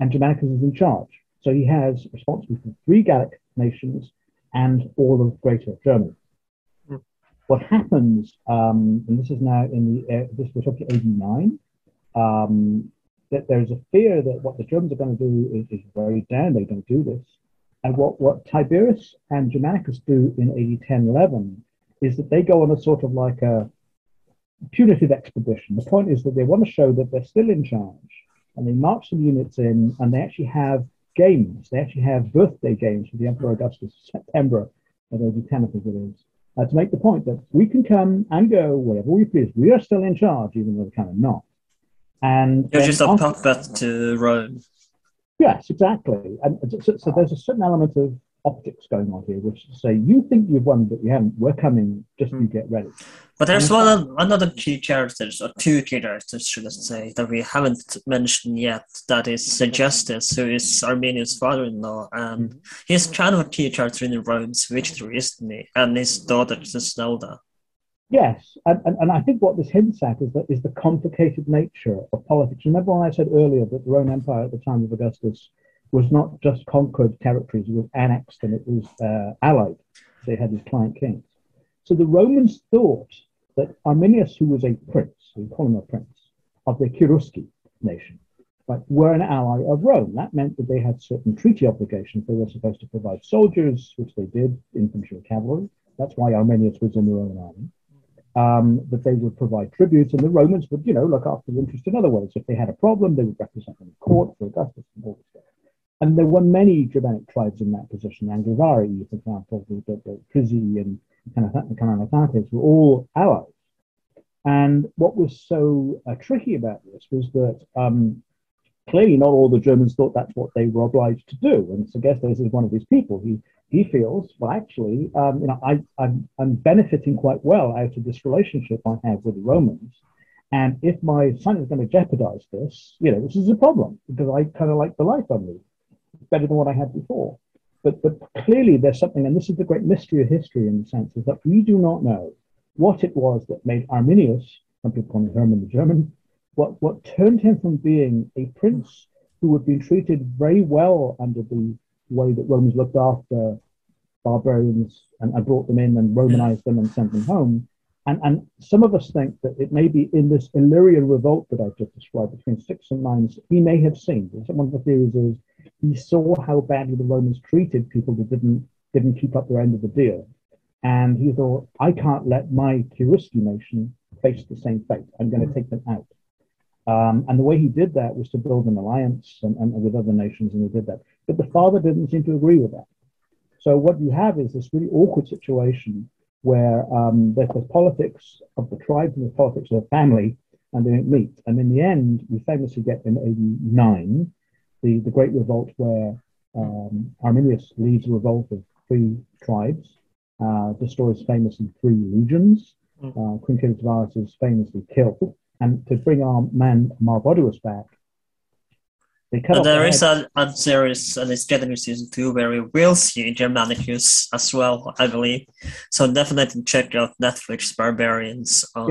And Germanicus is in charge. So he has responsibility for three Gallic nations and all of Greater Germany. Mm. What happens, and this is now in the, this we're talking 89, that there's a fear that what the Germans are going to do is very down, they don't do this. And what Tiberius and Germanicus do in AD 1011 is that they go on a sort of like a punitive expedition. The point is that they want to show that they're still in charge, and they march some units in, and they actually have games. They actually have birthday games for the Emperor Augustus, September of AD 10, I think it is, to make the point that we can come and go wherever we please. We are still in charge, even though they're kind of not. And you're just a puppet to Rome. Yes, exactly. And so there's a certain element of optics going on here, which say you think you've won, but you haven't. We're coming, just you get ready. But there's another key character, or two key characters, should I say, that we haven't mentioned yet. That is Segestes, who is Arminius' father-in-law, and he's kind of a key character in Rome's victory, isn't he? And his daughter, Thesnelda. Yes, and I think what this hints at is the complicated nature of politics. Remember when I said earlier that the Roman Empire at the time of Augustus was not just conquered territories, it was annexed and it was allied. They had these client kings. So the Romans thought that Arminius, who was a prince, we call him a prince, of the Cherusci nation, right, were an ally of Rome. That meant that they had certain treaty obligations. They were supposed to provide soldiers, which they did, infantry and cavalry. That's why Arminius was in the Roman army. That they would provide tributes, and the Romans would, you know, look after the interest in other ways. If they had a problem, they would represent them in court for Augustus and all this stuff. And there were many Germanic tribes in that position. Anglovari, for example, the Prizzi and Cananatates were all allies. And what was so tricky about this was that clearly not all the Germans thought that's what they were obliged to do. And Segestes is one of these people. He feels, well, actually, you know, I'm benefiting quite well out of this relationship I have with the Romans. And if my son is going to jeopardize this, you know, this is a problem because I kind of like the life I'm leading. It's better than what I had before. But clearly there's something, and this is the great mystery of history in the sense, is that we do not know what it was that made Arminius, some people call him Herman the German, what turned him from being a prince who had been treated very well under the way that Romans looked after barbarians and brought them in and Romanized them and sent them home. And some of us think that it may be in this Illyrian revolt that I've just described between 6 and 9, he may have seen. One of the theories is he saw how badly the Romans treated people that didn't keep up their end of the deal. And he thought, I can't let my Cherusci nation face the same fate. I'm going to take them out. And the way he did that was to build an alliance and with other nations, and he did that. But the father didn't seem to agree with that. So what you have is this really awkward situation where there's the politics of the tribe and the politics of the family, and they don't meet. And in the end, we famously get in 89, the Great Revolt, where Arminius leads a revolt of 3 tribes, destroys famously 3 legions. Quintilius Varus is famously killed. And to bring our man Maroboduus back, they cut off. There is a series, and it's getting to season 2, where we will see Germanicus as well, I believe. So definitely check out Netflix Barbarians on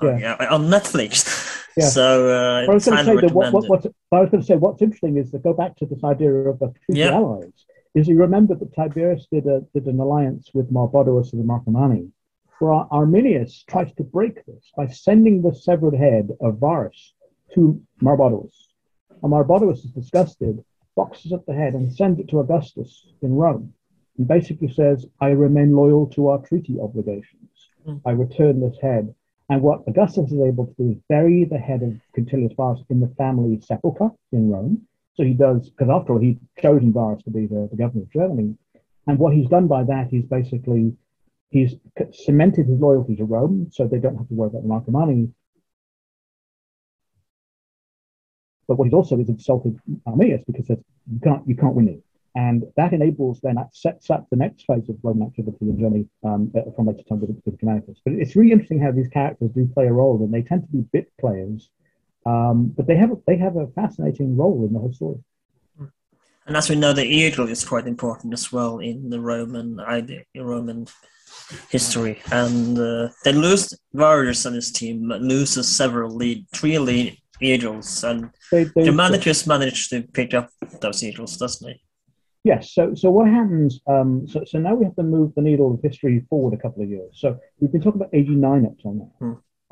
Netflix. Yeah. So I was going to say, what's interesting is to go back to this idea of the treaty allies. Is you remember that Tiberius did an alliance with Maroboduus and the Marcomanni, where Arminius tries to break this by sending the severed head of Varus to Maroboduus. And Maroboduus is disgusted, boxes up the head and sends it to Augustus in Rome, and basically says, I remain loyal to our treaty obligations. I return this head. And what Augustus is able to do is bury the head of Quintilius Varus in the family sepulchre in Rome. So he does, because after all, he'd chosen Varus to be the governor of Germany. And what he's done by that, he's cemented his loyalty to Rome, so they don't have to worry about the Marcomanni. But what he's also is insulted Arminius, because he says, you can't win it. And that enables, then that sets up the next phase of Roman activity in Germany from later time with Germanicus. But it's really interesting how these characters do play a role, and they tend to be bit players But they have a fascinating role in the whole story. And as we know, the eagle is quite important as well in the Roman history. And they lose Varus and his team loses several three lead eagles, and Germanicus managed to pick up those eagles, doesn't he? Yes. So what happens? So now we have to move the needle of history forward a couple of years. So we've been talking about 89 up till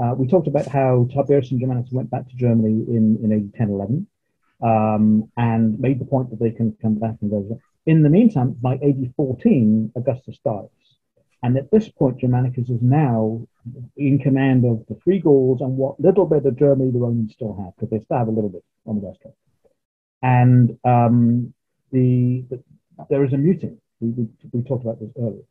now. We talked about how Tiberius and Germanicus went back to Germany in AD 1011. And made the point that they can come back and go. In the meantime, by AD 14, Augustus dies. And at this point, Germanicus is now in command of the Free Gauls and what little bit of Germany the Romans still have, because they still have a little bit on the west coast. And there is a mutiny. We talked about this earlier.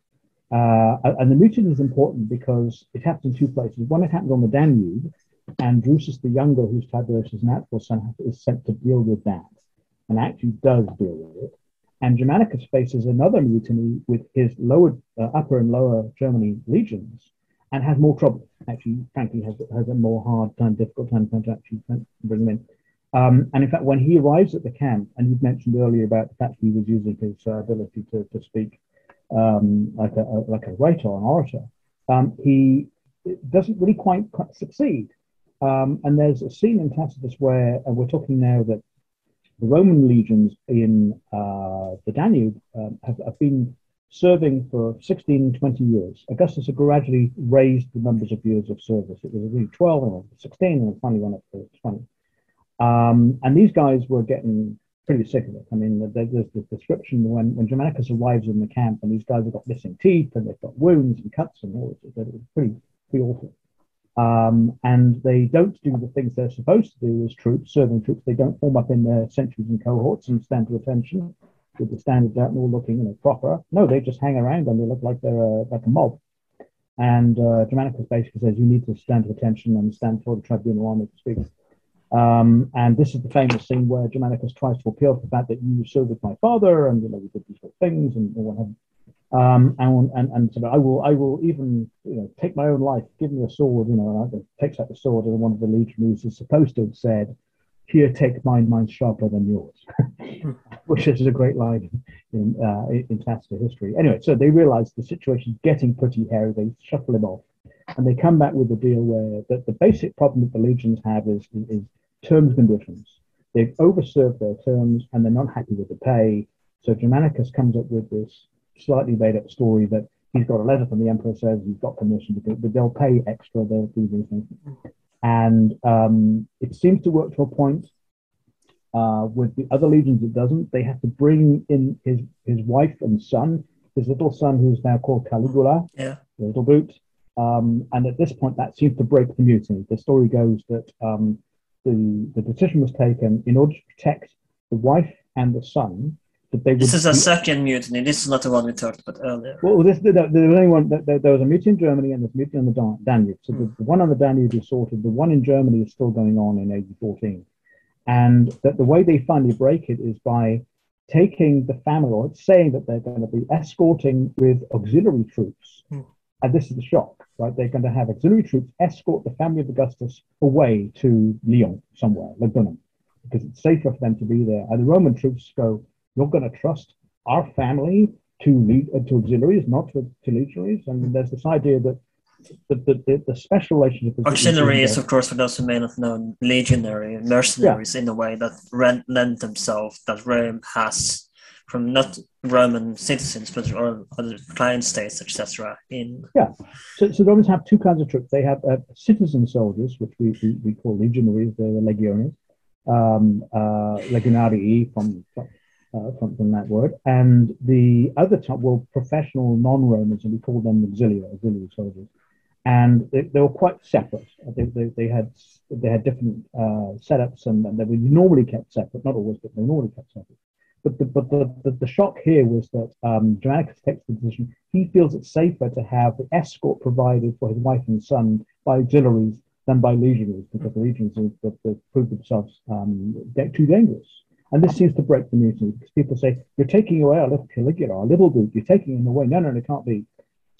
And the mutiny is important because it happens in two places. One, it happens on the Danube. And Drusus the Younger, who's Tiberius' natural son, is sent to deal with that, and actually does deal with it. And Germanicus faces another mutiny with his upper and lower Germany legions, and has more trouble. Actually, frankly, has a more difficult time to actually bring them in. And in fact, when he arrives at the camp, and you mentioned earlier about the fact he was using his ability to speak like a writer, an orator, he doesn't really quite succeed. And there's a scene in Tacitus where, and we're talking now that the Roman legions in the Danube have been serving for 16, 20 years. Augustus had gradually raised the numbers of years of service. It was really 12 and 16 and finally went up to 20. And these guys were getting pretty sick of it. I mean, there's the description when Germanicus arrives in the camp and these guys have got missing teeth and they've got wounds and cuts and all this. It was pretty awful. And they don't do the things they're supposed to do as troops, serving troops. They don't form up in their sentries and cohorts and stand to attention with the standards out and all looking proper. No, they just hang around and they look like they're like a mob. And Germanicus basically says, you need to stand to attention and stand for the tribunal army to speak. And this is the famous scene where Germanicus tries to appeal to the fact that you served with my father and we did these sort of things and what have you. And so I will even take my own life, give me a sword, and takes out the sword, and one of the legionaries is supposed to have said, "Here, take mine sharper than yours," which is a great line in Tacitus history. Anyway, so they realise the situation's getting pretty hairy. They shuffle him off, and they come back with a deal where the basic problem that the legions have is terms and conditions. They've overserved their terms, and they're not happy with the pay. So Germanicus comes up with this slightly made up story that he's got a letter from the emperor says he's got permission to do it, but they'll pay extra, they'll do these things. And it seems to work to a point. With the other legions it doesn't. They have to bring in his wife and son, his little son who's now called Caligula, the little boot. And at this point that seems to break the mutiny. The story goes that the decision was taken in order to protect the wife and the son. This is a second mutiny. This is not the one we talked about earlier. Well, there was a mutiny in Germany and there's a mutiny on the Danube. So the one on the Danube is sorted. The one in Germany is still going on in AD 14. And the way they finally break it is by taking the family, or it's saying that they're going to be escorting with auxiliary troops. And this is the shock, right? They're going to have auxiliary troops escort the family of Augustus away to Lyon somewhere, Lugdunum, because it's safer for them to be there. And the Roman troops go, "You're going to trust our family to auxiliaries, not to legionaries." And there's this idea that the special relationship. Auxiliary is, of course, for those who may not know, legionary mercenaries in a way that lend themselves, that Rome has from not Roman citizens, but other client states, etc. So the Romans have two kinds of troops. They have citizen soldiers, which we call legionaries. They're legionaries, legionarii from that word, and the other type were professional non-Romans, and we call them auxiliary soldiers. And they were quite separate. They had different setups, and they were normally kept separate. Not always, but they normally kept separate. But the shock here was that Germanicus takes the position. He feels it's safer to have the escort provided for his wife and son by auxiliaries than by legionaries, because the legionaries have proved themselves too dangerous. And this seems to break the mutiny, because people say, "You're taking away our little Caligula, our little dude, you're taking him away." No, it can't be.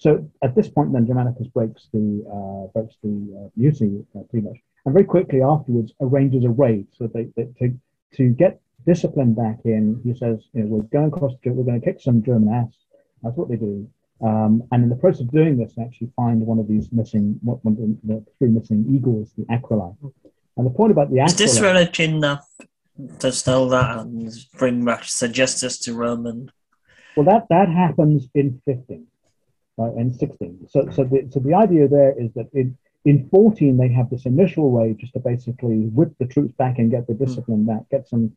So at this point, then Germanicus breaks the mutiny pretty much. and very quickly afterwards arranges a raid so to get discipline back in. He says, you know, we're going across, we're going to kick some German ass. That's what they do. And in the process of doing this, they actually find one of these missing, one of the three missing eagles, the aquila. And the point about the aquila is this religion to sell that and bring back Segestes to Roman. Well, that happens in 15, in 16. So the idea there is that in 14 they have this initial raid just to basically whip the troops back and get the discipline back, get some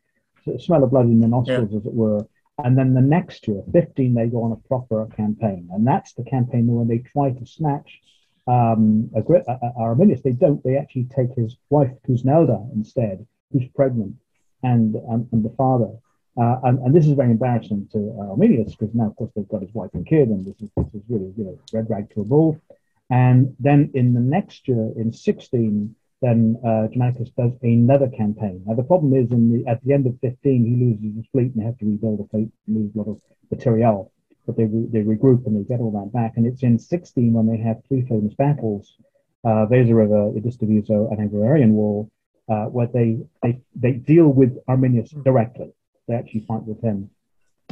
smell of blood in the nostrils, as it were. And then the next year, 15, they go on a proper campaign. And that's the campaign where they try to snatch Arminius. They don't. They actually take his wife, Tusnelda, instead, who's pregnant, and the father. And this is very embarrassing to Arminius, because now, of course, they've got his wife and kid, and this is really, you know, red rag to a bull. And then in the next year, in 16, then Germanicus does another campaign. Now, the problem is, at the end of 15, he loses his fleet and they have to rebuild a fleet and lose a lot of materiel. But they regroup and they get all that back. And it's in 16 when they have three famous battles, Weser River, Edistovizo, and Agrarian War, where they deal with Arminius directly. They actually fight with him.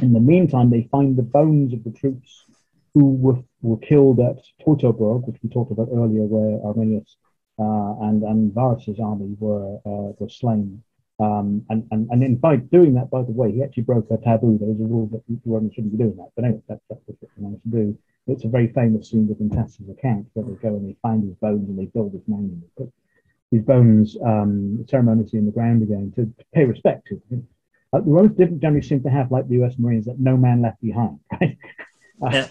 In the meantime, they find the bones of the troops who were killed at Teutoburg, which we talked about earlier, where Arminius and Varus's army were slain. And in by doing that, by the way, he actually broke a taboo. There was a rule that the Romans shouldn't be doing that. But anyway, that's what they managed to do. It's a very famous scene within Tacitus' account where they go and they find his bones and they build his monument. They put these bones ceremoniously in the ground again to pay respect to them. The Romans didn't generally seem to have, like the US Marines, that no man left behind, right?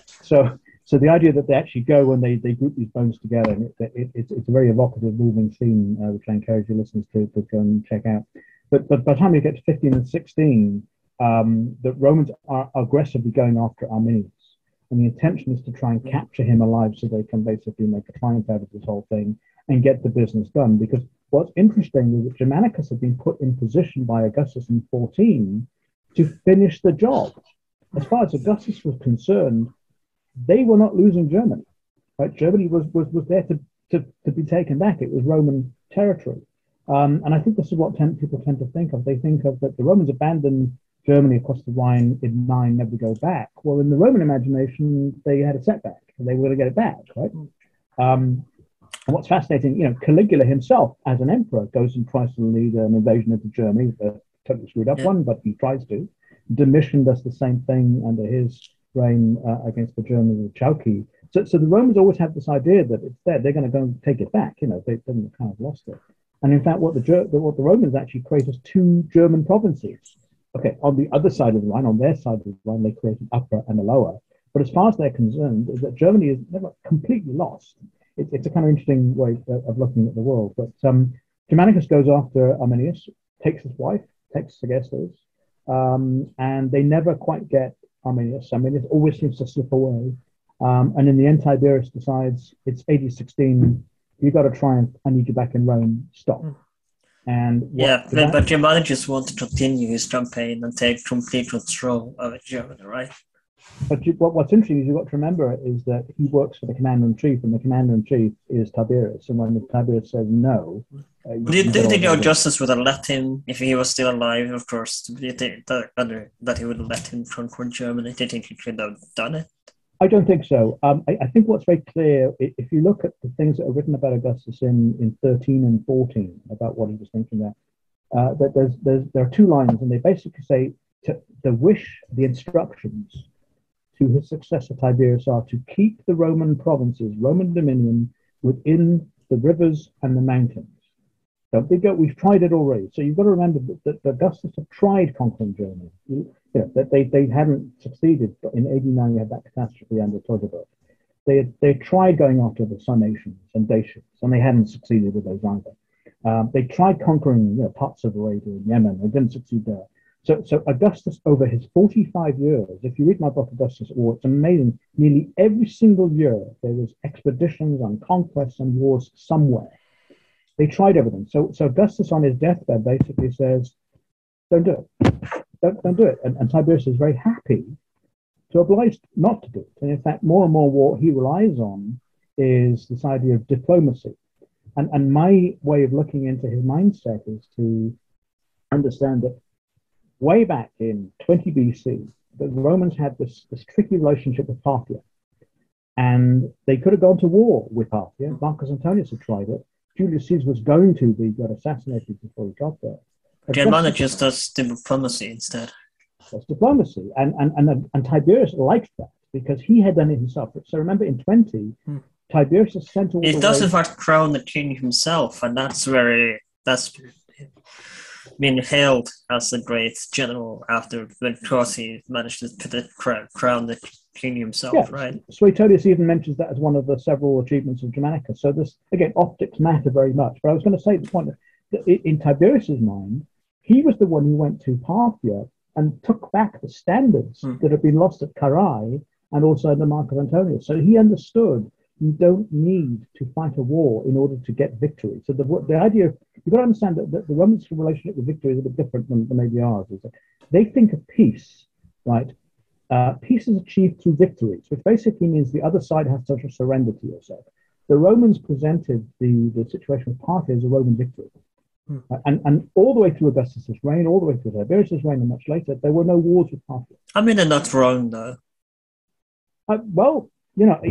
So the idea that they actually go and they group these bones together, and it's a very evocative, moving scene, which I encourage your listeners to go and check out. But by the time you get to 15 and 16, the Romans are aggressively going after Arminius. And the intention is to try and capture him alive so they can basically make a triumph out of this whole thing and get the business done. Because what's interesting is that Germanicus had been put in position by Augustus in 14 to finish the job. As far as Augustus was concerned, they were not losing Germany. Right? Germany was there to be taken back. It was Roman territory. And I think this is what people tend to think of. They think of that the Romans abandoned Germany across the Rhine in 9, never go back. Well, in the Roman imagination, they had a setback and they were going to get it back, right? And what's fascinating, you know, Caligula himself, as an emperor, goes and tries to lead an invasion into Germany, a totally screwed up one, but he tries to. Domitian does the same thing under his reign against the Germans of Chauci. So the Romans always have this idea that it's there, they're going to go and take it back, you know, they kind of lost it. And in fact, what the Romans actually create is 2 German provinces. Okay, on the other side of the Rhine, on their side of the Rhine, they create an upper and a lower. But as far as they're concerned, is that Germany is never completely lost. It's a kind of interesting way of looking at the world. But Germanicus goes after Arminius, takes his wife, takes Segestes, and they never quite get Arminius. Arminius always seems to slip away. And in the end, Tiberius decides, it's AD 16, you've got to triumph, I need you back in Rome, stop. But Germanicus wants to continue his campaign and take complete control of Germany, right? But what's interesting is you've got to remember is that he works for the commander-in-chief, and the commander-in-chief is Tiberius. And when Tiberius says no... Do you think Augustus would have let him, if he was still alive, of course, do you think that he would have let him conquer Germany? Do you think he could have done it? I don't think so. I think what's very clear, if you look at the things that are written about Augustus in 13 and 14, about what he was thinking there, that there are 2 lines, and they basically say the instructions to his successor Tiberius are to keep the Roman provinces, Roman dominion, within the rivers and the mountains. Don't think that we've tried it already. So you've got to remember that Augustus had tried conquering Germany. You know, that they hadn't succeeded, but in 89 we had that catastrophe under Teutoburg. They tried going after the Sarmatians and Dacians, and they hadn't succeeded with those either. They tried conquering, you know, parts of Arabia and Yemen, they didn't succeed there. So Augustus, over his 45 years, if you read my book, Augustus at War, it's amazing. Nearly every single year, there was expeditions and conquests and wars somewhere. They tried everything. So Augustus on his deathbed basically says, don't do it. Don't do it. And Tiberius is very happy to oblige not to do it. And in fact, more and more what he relies on is this idea of diplomacy. And my way of looking into his mindset is to understand that way back in 20 BC, the Romans had this tricky relationship with Parthia. And they could have gone to war with Parthia. Marcus Antonius had tried it. Julius Caesar was going to, but he got assassinated before he got there. Germanicus does diplomacy instead. That's diplomacy. And Tiberius liked that because he had done it himself. So remember in 20, Tiberius has sent all He does in fact crown the king himself, and that's been hailed as a great general after when Claudius managed to crown the king himself, yeah. Right? Suetonius even mentions that as one of the several achievements of Germanicus. So this, again, optics matter very much. But I was going to say the point that in Tiberius's mind, he was the one who went to Parthia and took back the standards that had been lost at Carrhae and also under Marcus Antonius. So he understood you don't need to fight a war in order to get victory. So the idea of, you've got to understand that the Romans' relationship with victory is a bit different than maybe ours. Is that they think of peace, right? Peace is achieved through victories, which basically means the other side has to surrender to yourself. The Romans presented the situation of Parthia as a Roman victory. And all the way through Augustus' reign, all the way through Tiberius' reign and much later, there were no wars with Parthia. I mean, they're not wrong, though. Well, you know,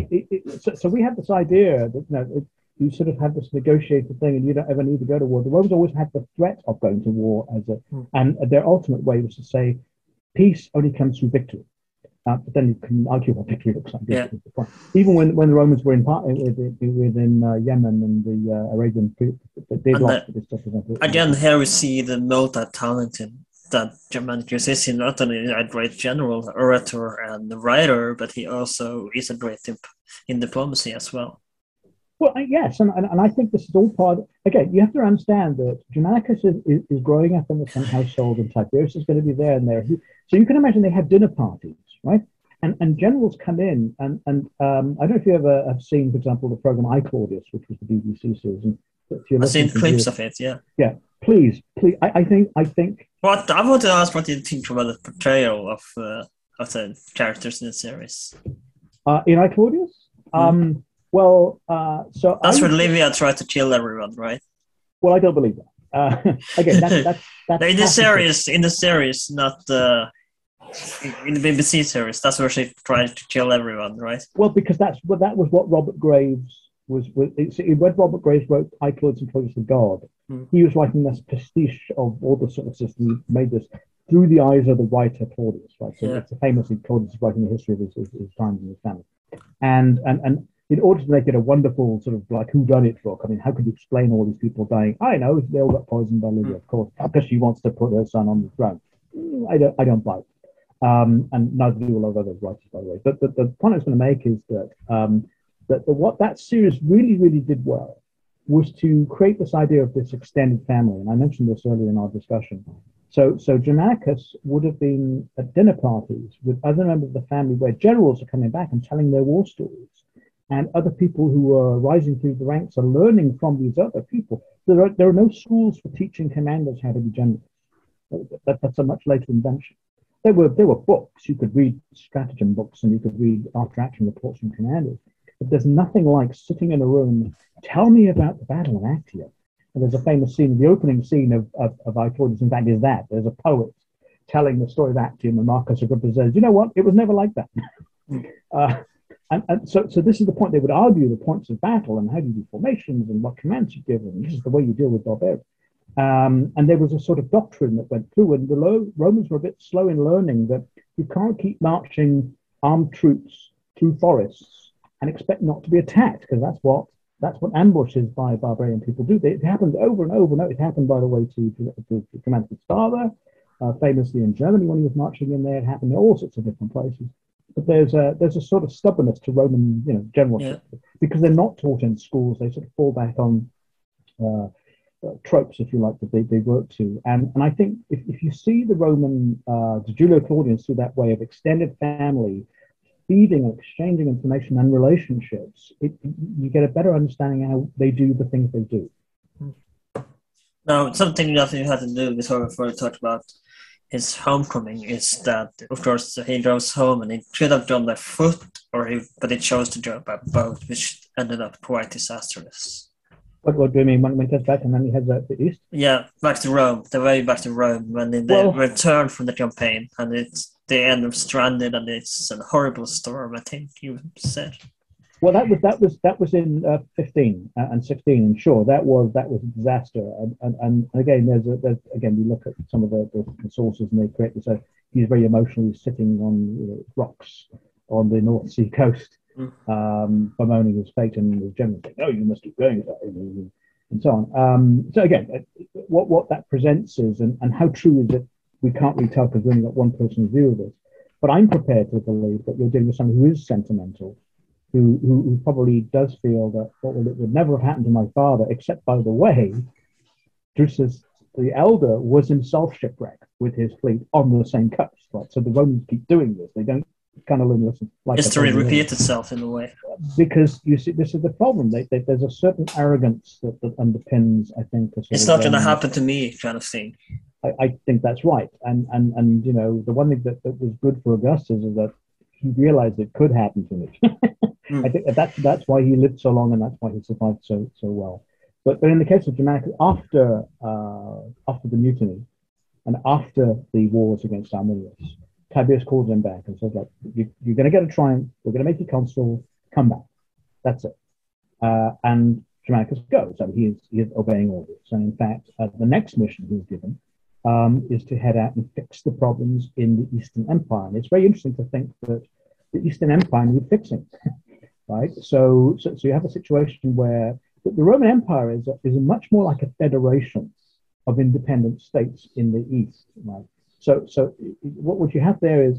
so we have this idea that you sort of have this negotiated thing and you don't ever need to go to war. The Romans always had the threat of going to war, and their ultimate way was to say peace only comes through victory. But then you can argue what victory looks like. Yeah. Even when the Romans were in Yemen and the Arabian, they lost this stuff. Again, here we see the multi-talented that Germanicus is. He's not only a great general, orator, and writer, but he also is a great in diplomacy as well. Well, yes, and I think this is all part of, again, you have to understand that Germanicus is growing up in the same household, and Tiberius is going to be there and there. So you can imagine they have dinner parties, right? And generals come in, and I don't know if you ever have seen, for example, the program I Claudius, which was the BBC series. I've seen clips of it, yeah. Yeah, please. I think. Well, I want to ask what you think about the portrayal of the characters in the series. In I Claudius? Well, so that's where Livia tried to kill everyone, right? Well, I don't believe that. Again, that's in the series, not in the BBC series. That's where she tried to kill everyone, right? Well, because that was what Robert Graves was. When Robert Graves wrote I, Claudius and Claudius the God, he was writing this pastiche of all the sources. He made this through the eyes of the writer Claudius, right? So it's famously Claudius is writing the history of his times and his family, and in order to make it a wonderful sort of like whodunit book, I mean, how could you explain all these people dying? I know they all got poisoned by Livia, of course, because she wants to put her son on the throne. I don't buy it, and neither do a lot of other writers, by the way. But the point I was going to make is that what that series really, really did well was to create this idea of this extended family, and I mentioned this earlier in our discussion. So Germanicus would have been at dinner parties with other members of the family where generals are coming back and telling their war stories. And other people who are rising through the ranks are learning from these other people. There are no schools for teaching commanders how to be generals. That's a much later invention. There were books. You could read stratagem books and you could read after action reports from commanders. But there's nothing like sitting in a room, tell me about the battle of Actium. And there's a famous scene, the opening scene of I, Claudius, in fact, is that. There's a poet telling the story of Actium, and Marcus Agrippa says, you know what, it was never like that. And so this is the point. They would argue the points of battle and how do you do formations and what commands you give, and this is the way you deal with barbarians. And there was a sort of doctrine that went through, and the Romans were a bit slow in learning that you can't keep marching armed troops through forests and expect not to be attacked, because that's what ambushes by barbarian people do. It happened over and over and over. It happened, by the way, to Germanicus' father, famously in Germany when he was marching in there. It happened in all sorts of different places. But there's a sort of stubbornness to Roman, generalship, because they're not taught in schools. They sort of fall back on tropes, if you like, that they work to. And I think if you see the Roman, the Julio-Claudians through that way of extended family, feeding and exchanging information and relationships, you get a better understanding of how they do the things they do. Now, something that you had to do before we talked about his homecoming is that, of course, he goes home and he could have gone by foot, but he chose to go by boat, which ended up quite disastrous. What do you mean? When he comes back and then he heads out to the east? Yeah, back to Rome. They're way back to Rome when they return from the campaign, and they end up stranded, and it's a horrible storm, I think you said. Well, that was in 15 and 16, and sure, that was a disaster. And again, there's we look at some of the sources, and they create this. He's very emotionally sitting on rocks on the North Sea coast, bemoaning his fate, and his general saying, "No, you must keep going," and so on. So again, what that presents is, and how true is it? We can't really tell because we only got one person's view of this. But I'm prepared to believe that you're dealing with someone who is sentimental, who probably does feel that it would never have happened to my father, except by the way, Drusus the Elder was himself shipwrecked with his fleet on the same coast, right? So the Romans keep doing this. They don't kind of listen. Like history repeats itself in a way. Because you see, this is the problem. There's a certain arrogance that underpins, I think. It's not going to happen to me kind of thing. I think that's right. And the one thing that was good for Augustus is that he realized it could happen to me. I think that's why he lived so long, and that's why he survived so well. But in the case of Germanicus, after the mutiny and after the wars against Arminius, Tiberius calls him back and says, "Look, you're going to get a triumph. We're going to make you consul. Come back. That's it." And Germanicus goes. So he is obeying orders. And in fact, the next mission he's given is to head out and fix the problems in the Eastern Empire. And it's very interesting to think that the Eastern Empire needs fixing, right? So you have a situation where the Roman Empire is much more like a federation of independent states in the East, right? So what you have there is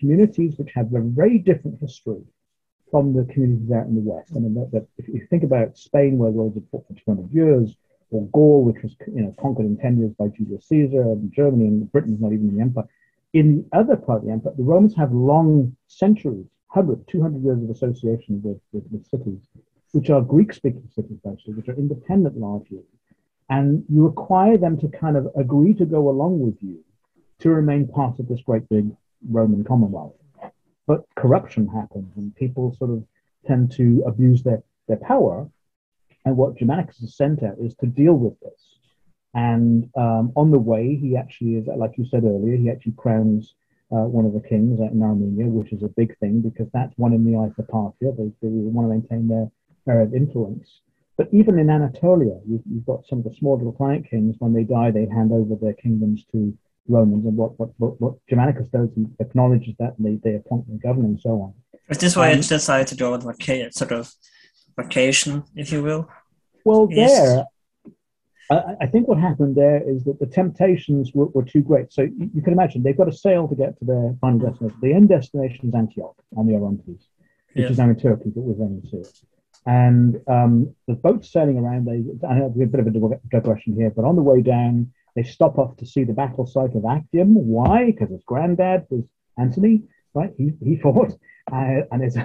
communities which have a very different history from the communities out in the West. I mean, if you think about Spain, where the Romans had fought for 200 years, or Gaul, which was conquered in 10 years by Julius Caesar, and Germany, and Britain's not even in the empire. In the other part of the empire, the Romans have long centuries, 100, 200 years of association with cities, which are Greek-speaking cities, actually, which are independent largely. And you require them to kind of agree to go along with you to remain part of this great big Roman Commonwealth. But corruption happens, and people sort of tend to abuse their power. And what Germanicus is sent out is to deal with this. And on the way, he actually is, like you said earlier, he actually crowns one of the kings in Armenia, which is a big thing because that's one in the eye for Parthia. They want to maintain their area of influence. But even in Anatolia, you've got some of the small little client kings. When they die, they hand over their kingdoms to Romans. And what Germanicus does, he acknowledges that, and they appoint the governor and so on. Is this why it's decided to go with sort of vacation, if you will? Well, I think what happened there is that the temptations were too great. So you can imagine they've got to sail to get to their final destination. The end destination is Antioch on the Orontes, which is now in Turkey, but was then in Syria. And the boats sailing around, I know there's a bit of a digression here, but on the way down, they stop off to see the battle site of Actium. Why? Because his granddad was Anthony, right? He fought. And his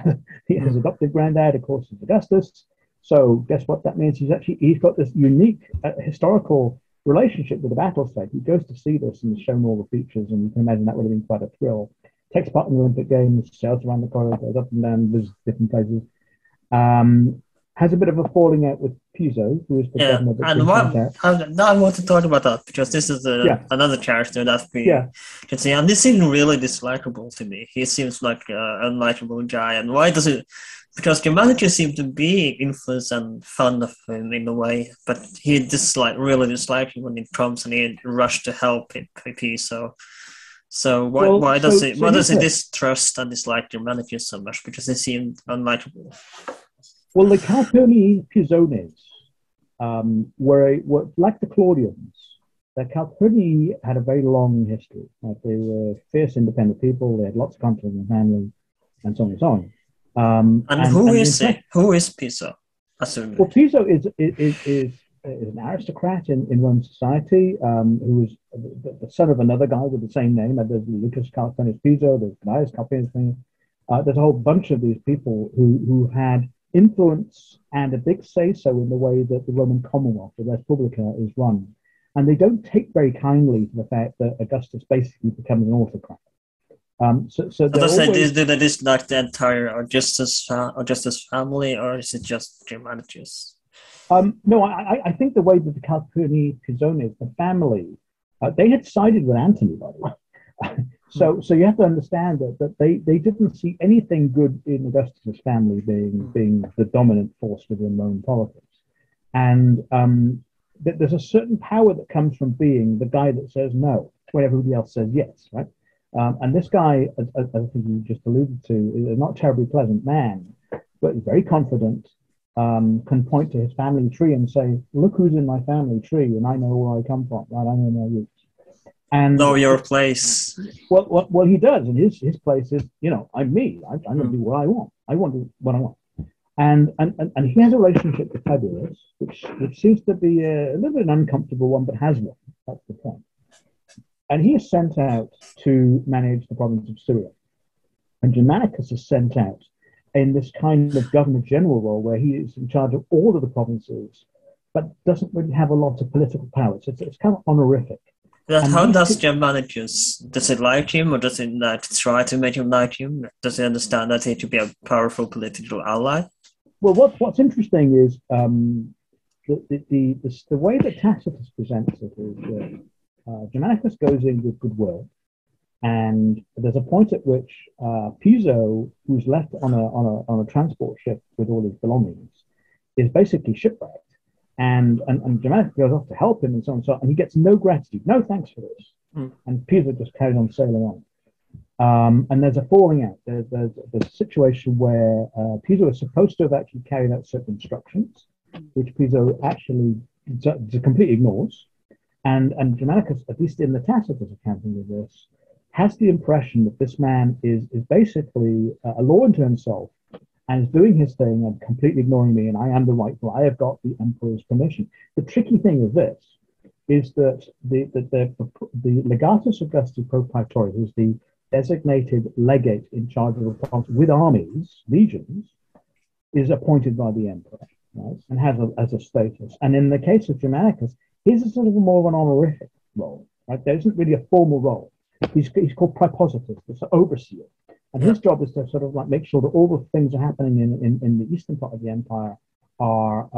adopted granddad, of course, is Augustus. So guess what that means? He's got this unique historical relationship with the battle site. He goes to see this and is shown all the features, and you can imagine that would have been quite a thrill. Takes part in the Olympic Games, sails around the corridor, goes up and down, visits different places. Has a bit of a falling out with Piso, who is the governor. And now I want to talk about that, because this is another character that we can see, and this seems really dislikable to me. He seems like an unlikable guy, and why does it? Because Germanicus seemed to be influenced and fond of him in a way, but he really disliked him when it comes, and he rushed to help Piso. So why does he distrust and dislike Germanicus so much? Because he seemed unlikable. Well, the Calpurni Pisones were like the Claudians. The Calpurni had a very long history. Like, they were fierce, independent people. They had lots of conflict in the family, and so on and so on. Who is Piso? Well, Piso is an aristocrat in Roman society who was the son of another guy with the same name. There's Lucas Calpurnius Piso. There's Gaius Calpurnius Piso. There's a whole bunch of these people who had influence and a big say-so in the way that the Roman Commonwealth, the Res Publica, is run. And they don't take very kindly to the fact that Augustus basically becomes an autocrat. Do they dislike the entire Augustus family, or is it just Germanicus? No, I think the way that the Calpurni Pisones, the family, they had sided with Antony, by the way. So you have to understand that they didn't see anything good in Augustus' family being the dominant force within Roman politics. And that there's a certain power that comes from being the guy that says no when everybody else says yes, right? And this guy, as I think you just alluded to, is a not terribly pleasant man, but he's very confident, can point to his family tree and say, look who's in my family tree, and I know where I come from, right? I know my roots. And know your place. Well, he does, and his place is, I'm me. I'm going to do what I want. I want to do what I want. And he has a relationship with Tiberius, which seems to be a little bit an uncomfortable one, but has one. That's the point. And he is sent out to manage the province of Syria. And Germanicus is sent out in this kind of governor-general role where he is in charge of all of the provinces, but doesn't really have a lot of political power. So it's kind of honorific. But how does Germanicus, does it like him, or does it not try to make him like him? Does he understand that he should be a powerful political ally? Well, what's interesting is the way that Tacitus presents it is that Germanicus goes in with goodwill, and there's a point at which Piso, who's left on a transport ship with all his belongings, is basically shipwrecked. And Germanicus goes off to help him and so on and so on, and he gets no gratitude, no thanks for this. And Piso just carries on sailing on. And there's a falling out. There's a situation where Piso is supposed to have actually carried out certain instructions, which Piso actually completely ignores. And Germanicus, at least in the Tacitus accounting of this, has the impression that this man is basically a law unto himself, and is doing his thing and completely ignoring me, and I am the rightful, I have got the emperor's permission. The tricky thing is this, is that the legatus Augusti pro praetore, who's the designated legate in charge of the province with armies, legions, is appointed by the emperor, right, and has as a status. And in the case of Germanicus, he's a sort of more of an honorific role, right? There isn't really a formal role. He's called prepositus, it's an overseer. And his job is to sort of like make sure that all the things are happening in the eastern part of the empire are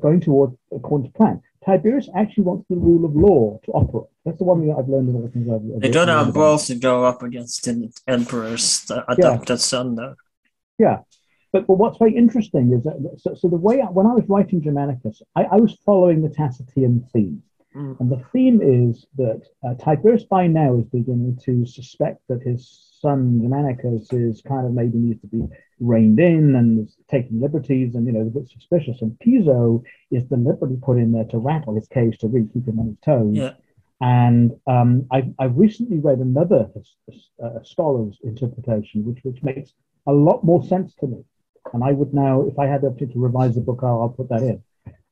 going toward according to plan. Tiberius actually wants the rule of law to operate. That's the one thing I've learned in all the things I've. They don't have balls to go up against the emperor's adopted son, though. Yeah, but what's very interesting is that so the way when I was writing Germanicus, I was following the Tacitian theme. And the theme is that Tiberius by now is beginning to suspect that his son Germanicus is kind of maybe needs to be reined in and is taking liberties and, is a bit suspicious. And Piso is deliberately put in there to rattle his cage, to really keep him on his toes. Yeah. And I've recently read another scholar's interpretation, which makes a lot more sense to me. And I would now, if I had the opportunity to revise the book, I'll put that in.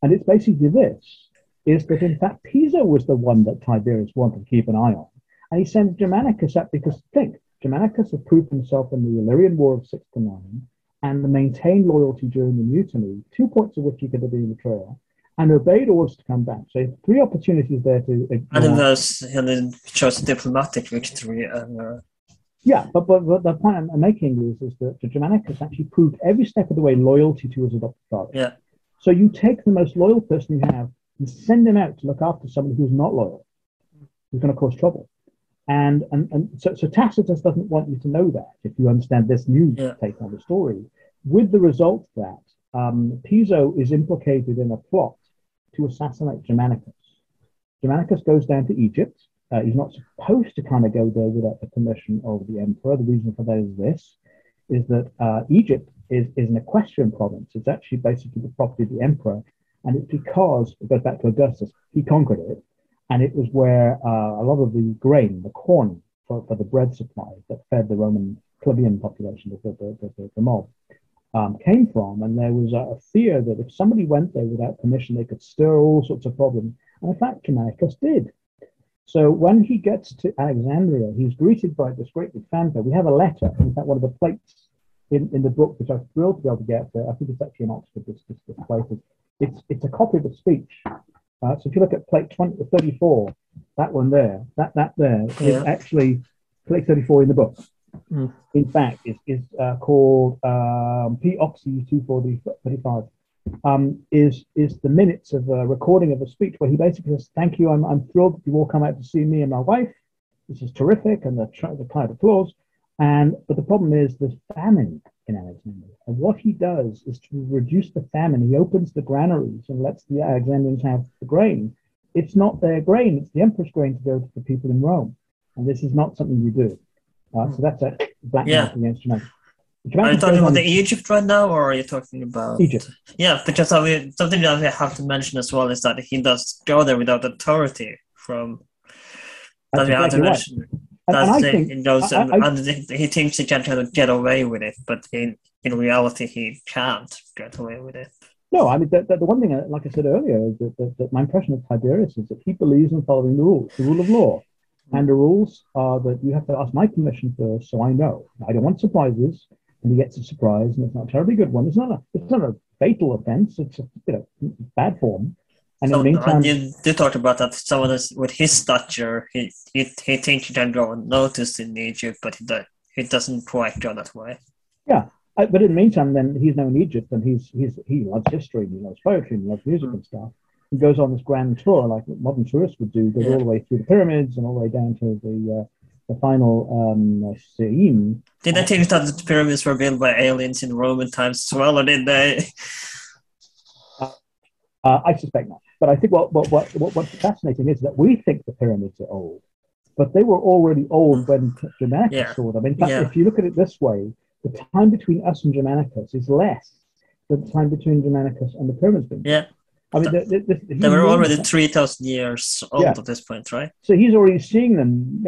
And it's basically this. Is that in fact Piso was the one that Tiberius wanted to keep an eye on. And he sends Germanicus up because, think, Germanicus had proved himself in the Illyrian War of 609 and maintained loyalty during the mutiny, 2 points of which he could have been betrayal, and obeyed orders to come back. So three opportunities there to... And chose a diplomatic victory. Yeah, but the point I'm making is that Germanicus actually proved every step of the way loyalty to his adopted father. Yeah. So you take the most loyal person you have and send him out to look after somebody who's not loyal, who's going to cause trouble. And so Tacitus doesn't want you to know that, if you understand this new take on the story, with the result that Piso is implicated in a plot to assassinate Germanicus. Germanicus goes down to Egypt. He's not supposed to kind of go there without the permission of the emperor. The reason for that is this, is that Egypt is an equestrian province. It's actually basically the property of the emperor. And it's because, it goes back to Augustus, he conquered it, and it was where a lot of the grain, the corn for the bread supply that fed the Roman plebeian population, the mob, came from. And there was a fear that if somebody went there without permission, they could stir all sorts of problems. And in fact, Germanicus did. So when he gets to Alexandria, he's greeted by this great big fanfare. We have a letter, in fact, one of the plates in the book, which I was thrilled to be able to get there. I think it's actually in Oxford, this place. It's a copy of a speech. So if you look at plate 34, that one there, that there is actually plate 34 in the book. In fact, it's called P Oxy 2435. is the minutes of a recording of a speech where he basically says, "Thank you, I'm thrilled that you all come out to see me and my wife. This is terrific," and the cloud of applause. But the problem is there's famine in Alexandria. And what he does is to reduce the famine. He opens the granaries and lets the Alexandrians have the grain. It's not their grain, it's the emperor's grain to go to the people in Rome. And this is not something you do. So that's a black mark against Germanicus. Are you talking about the Egypt right now, or are you talking about Egypt? Yeah, because something that we have to mention as well is that he does go there without authority from... That's that exactly we have to right. mention. He thinks he can kind of get away with it, but in reality he can't get away with it. No, I mean, the one thing, like I said earlier, is that my impression of Tiberius is that he believes in following the rules, the rule of law. And the rules are that you have to ask my permission first, so I know. I don't want surprises, and he gets a surprise, and it's not a terribly good one. It's not a fatal offense, it's a bad form. And so, in the meantime, you talked about that someone is, with his stature, he thinks he can go unnoticed in Egypt, but he doesn't quite go that way. Yeah, but in the meantime, then he's now in Egypt, and he loves history, he loves poetry, he loves music and stuff. He goes on this grand tour, like modern tourists would do, goes all the way through the pyramids and all the way down to the final Seim. Did they think that the pyramids were built by aliens in Roman times as well, or did they? I suspect not. But I think what's fascinating is that we think the pyramids are old, but they were already old when Germanicus saw them. In fact, if you look at it this way, the time between us and Germanicus is less than the time between Germanicus and the pyramids. Yeah. I mean, they were already 3,000 years old at this point, right? So he's already seeing them,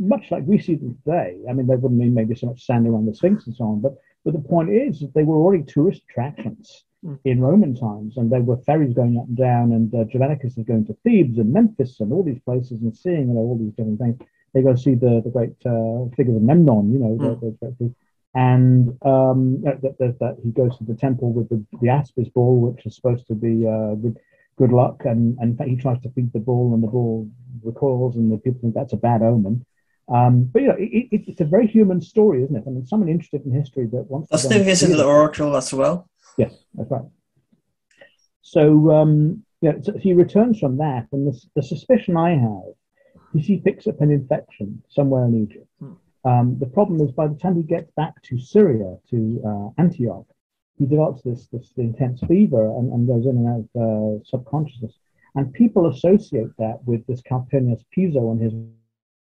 much like we see them today. I mean, they wouldn't mean maybe so much sand around the Sphinx and so on, but the point is that they were already tourist attractions in Roman times, and there were ferries going up and down, and Germanicus is going to Thebes and Memphis and all these places and seeing all these different things. They go see the great figures of Memnon, he goes to the temple with the Aspis ball, which is supposed to be good luck, and he tries to feed the ball, and the ball recoils, and the people think that's a bad omen. It's a very human story, isn't it? I mean, someone interested in history that wants to visit the oracle as well. Yes, that's right. So, so he returns from that, and the suspicion I have is he picks up an infection somewhere in Egypt. The problem is, by the time he gets back to Syria, to Antioch, he develops this intense fever and goes in and out of subconsciousness. And people associate that with this Calpurnius Piso and his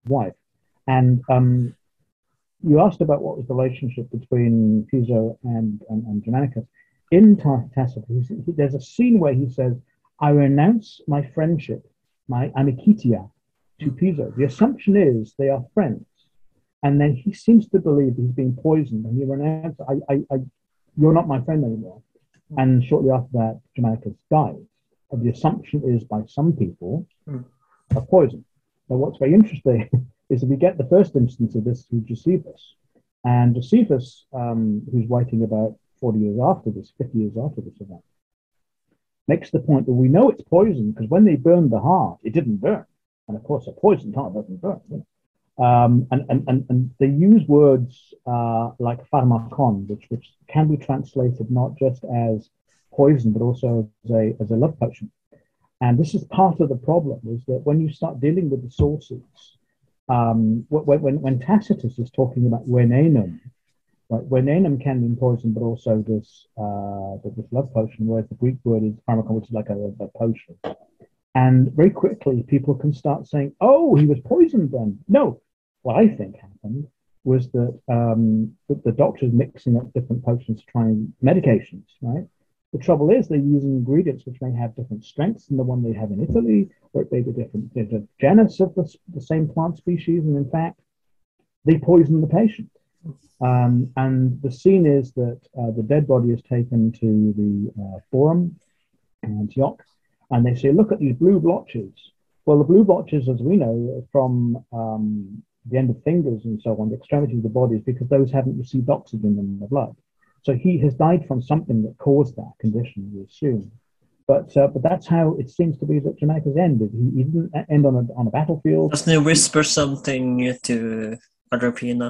wife. And you asked about what was the relationship between Piso and Germanicus. In Tacitus, there's a scene where he says, "I renounce my friendship, my amicitia, to Piso." The assumption is they are friends. And then he seems to believe he's been poisoned, and he renounced, "You're not my friend anymore." And shortly after that, Germanicus dies. And the assumption is by some people of poison. Now, what's very interesting is that we get the first instance of this through Josephus. And Josephus, who's writing about 50 years after this event, makes the point that we know it's poison because when they burned the heart, it didn't burn. And of course, a poisoned heart doesn't burn. And they use words like pharmakon, which can be translated not just as poison, but also as a love potion. And this is part of the problem, is that when you start dealing with the sources, when Tacitus is talking about venenum, right, venenum can mean poison, but also this love potion, whereas the Greek word is pharmakon, which is like a potion. And very quickly, people can start saying, "Oh, he was poisoned then." No. What I think happened was that the doctors mixing up different potions to try and medications, right? The trouble is they're using ingredients which may have different strengths than the one they have in Italy, or it may be different. There's a genus of the same plant species, and in fact, they poison the patient. And the scene is that the dead body is taken to the forum in Antioch, and they say, "Look at these blue blotches." Well, the blue blotches, as we know, from... the end of fingers and so on, the extremities of the body, is because those haven't received oxygen in the blood. So he has died from something that caused that condition, we assume. But that's how it seems to be that Germanicus ended. He didn't end on a battlefield. Doesn't he whisper something to Agrippina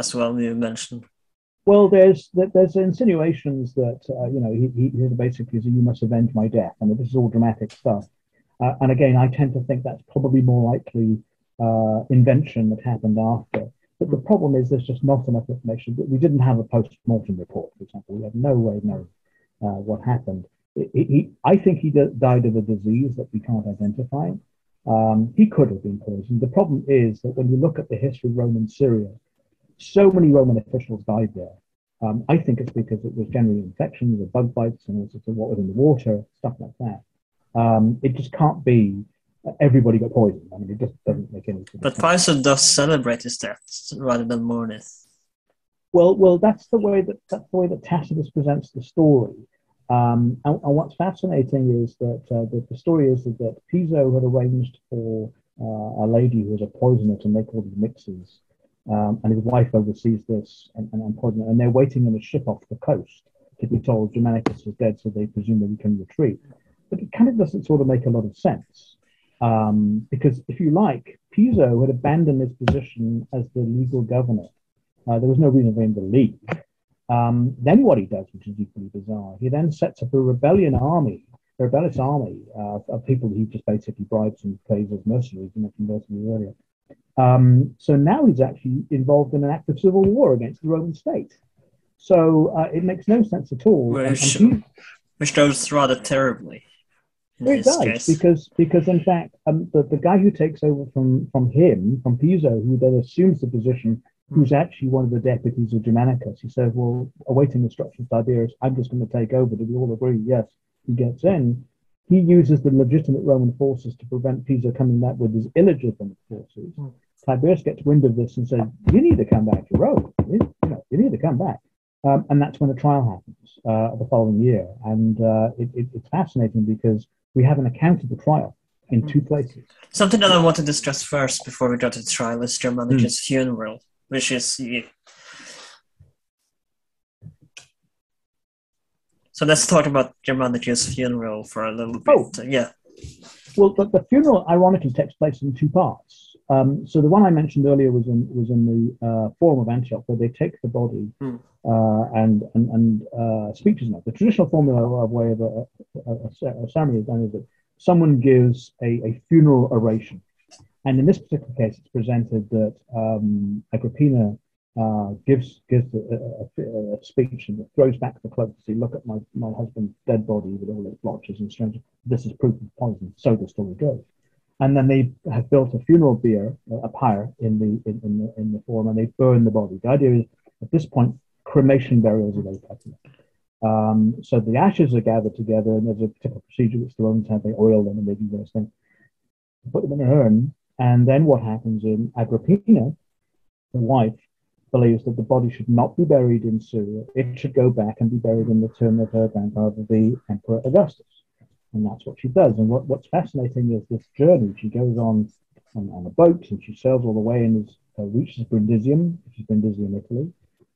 as well, you mentioned? Well, there's insinuations that you know, he basically said, "You must avenge my death." I mean, this is all dramatic stuff. And again, I tend to think that's probably more likely invention that happened after. But the problem is there's just not enough information. We didn't have a post-mortem report, for example. We had no way of knowing what happened. I think he died of a disease that we can't identify. He could have been poisoned. The problem is that when you look at the history of Roman Syria, so many Roman officials died there. I think it's because it was generally infections or bug bites and all sorts of what was in the water, stuff like that. It just can't be everybody got poisoned. I mean, it just doesn't make any sense. But Piso does celebrate his death rather than mourn it. Well, that's the way that Tacitus presents the story. And what's fascinating is that the story is that Piso had arranged for a lady who was a poisoner to make all these mixes, and his wife oversees this and poisoner, and they're waiting on a ship off the coast to be told Germanicus is dead, so they presumably can retreat. But it kind of doesn't sort of make a lot of sense. Because, if you like, Piso had abandoned his position as the legal governor. There was no reason for him to leave. Then what he does, which is equally bizarre, he then sets up a rebellious army of people he just basically bribes and plays as mercenaries, you mentioned mercenaries earlier. So now he's actually involved in an act of civil war against the Roman state. So it makes no sense at all. Which goes rather terribly. It does, because in fact, the guy who takes over from Piso, who then assumes the position, who's actually one of the deputies of Germanicus, he says, well, awaiting instructions to Tiberius, I'm just going to take over. Do we all agree? Yes. He gets in. He uses the legitimate Roman forces to prevent Piso coming back with his illegitimate forces. Tiberius gets wind of this and says, you need to come back to Rome. You need to come back. And that's when the trial happens the following year. And it's fascinating because we have an account of the trial in two places. Something that I want to discuss first before we go to the trial is Germanicus' funeral, which is... So let's talk about Germanicus' funeral for a little bit. Yeah. Well, the funeral, ironically, takes place in two parts. So the one I mentioned earlier was in the Forum of Antioch, where they take the body and speeches. The traditional formula of way of a ceremony is done is that someone gives a funeral oration, and in this particular case, it's presented that Agrippina gives a speech and throws back the cloak to see, look at my husband's dead body with all its blotches and strange. This is proof of poison. So the story goes. And then they have built a funeral pyre in the Forum, and they burn the body. The idea is, at this point, cremation burials are very popular. So the ashes are gathered together, and there's a particular procedure which the Romans have. They oil them and they do those things. Put them in a urn, and then what happens in Agrippina, the wife, believes that the body should not be buried in Syria. It should go back and be buried in the tomb of her grandfather, the Emperor Augustus. And that's what she does. And what's fascinating is this journey. She goes on a boat, and she sails all the way and reaches Brundisium, which is Brundisium, Italy,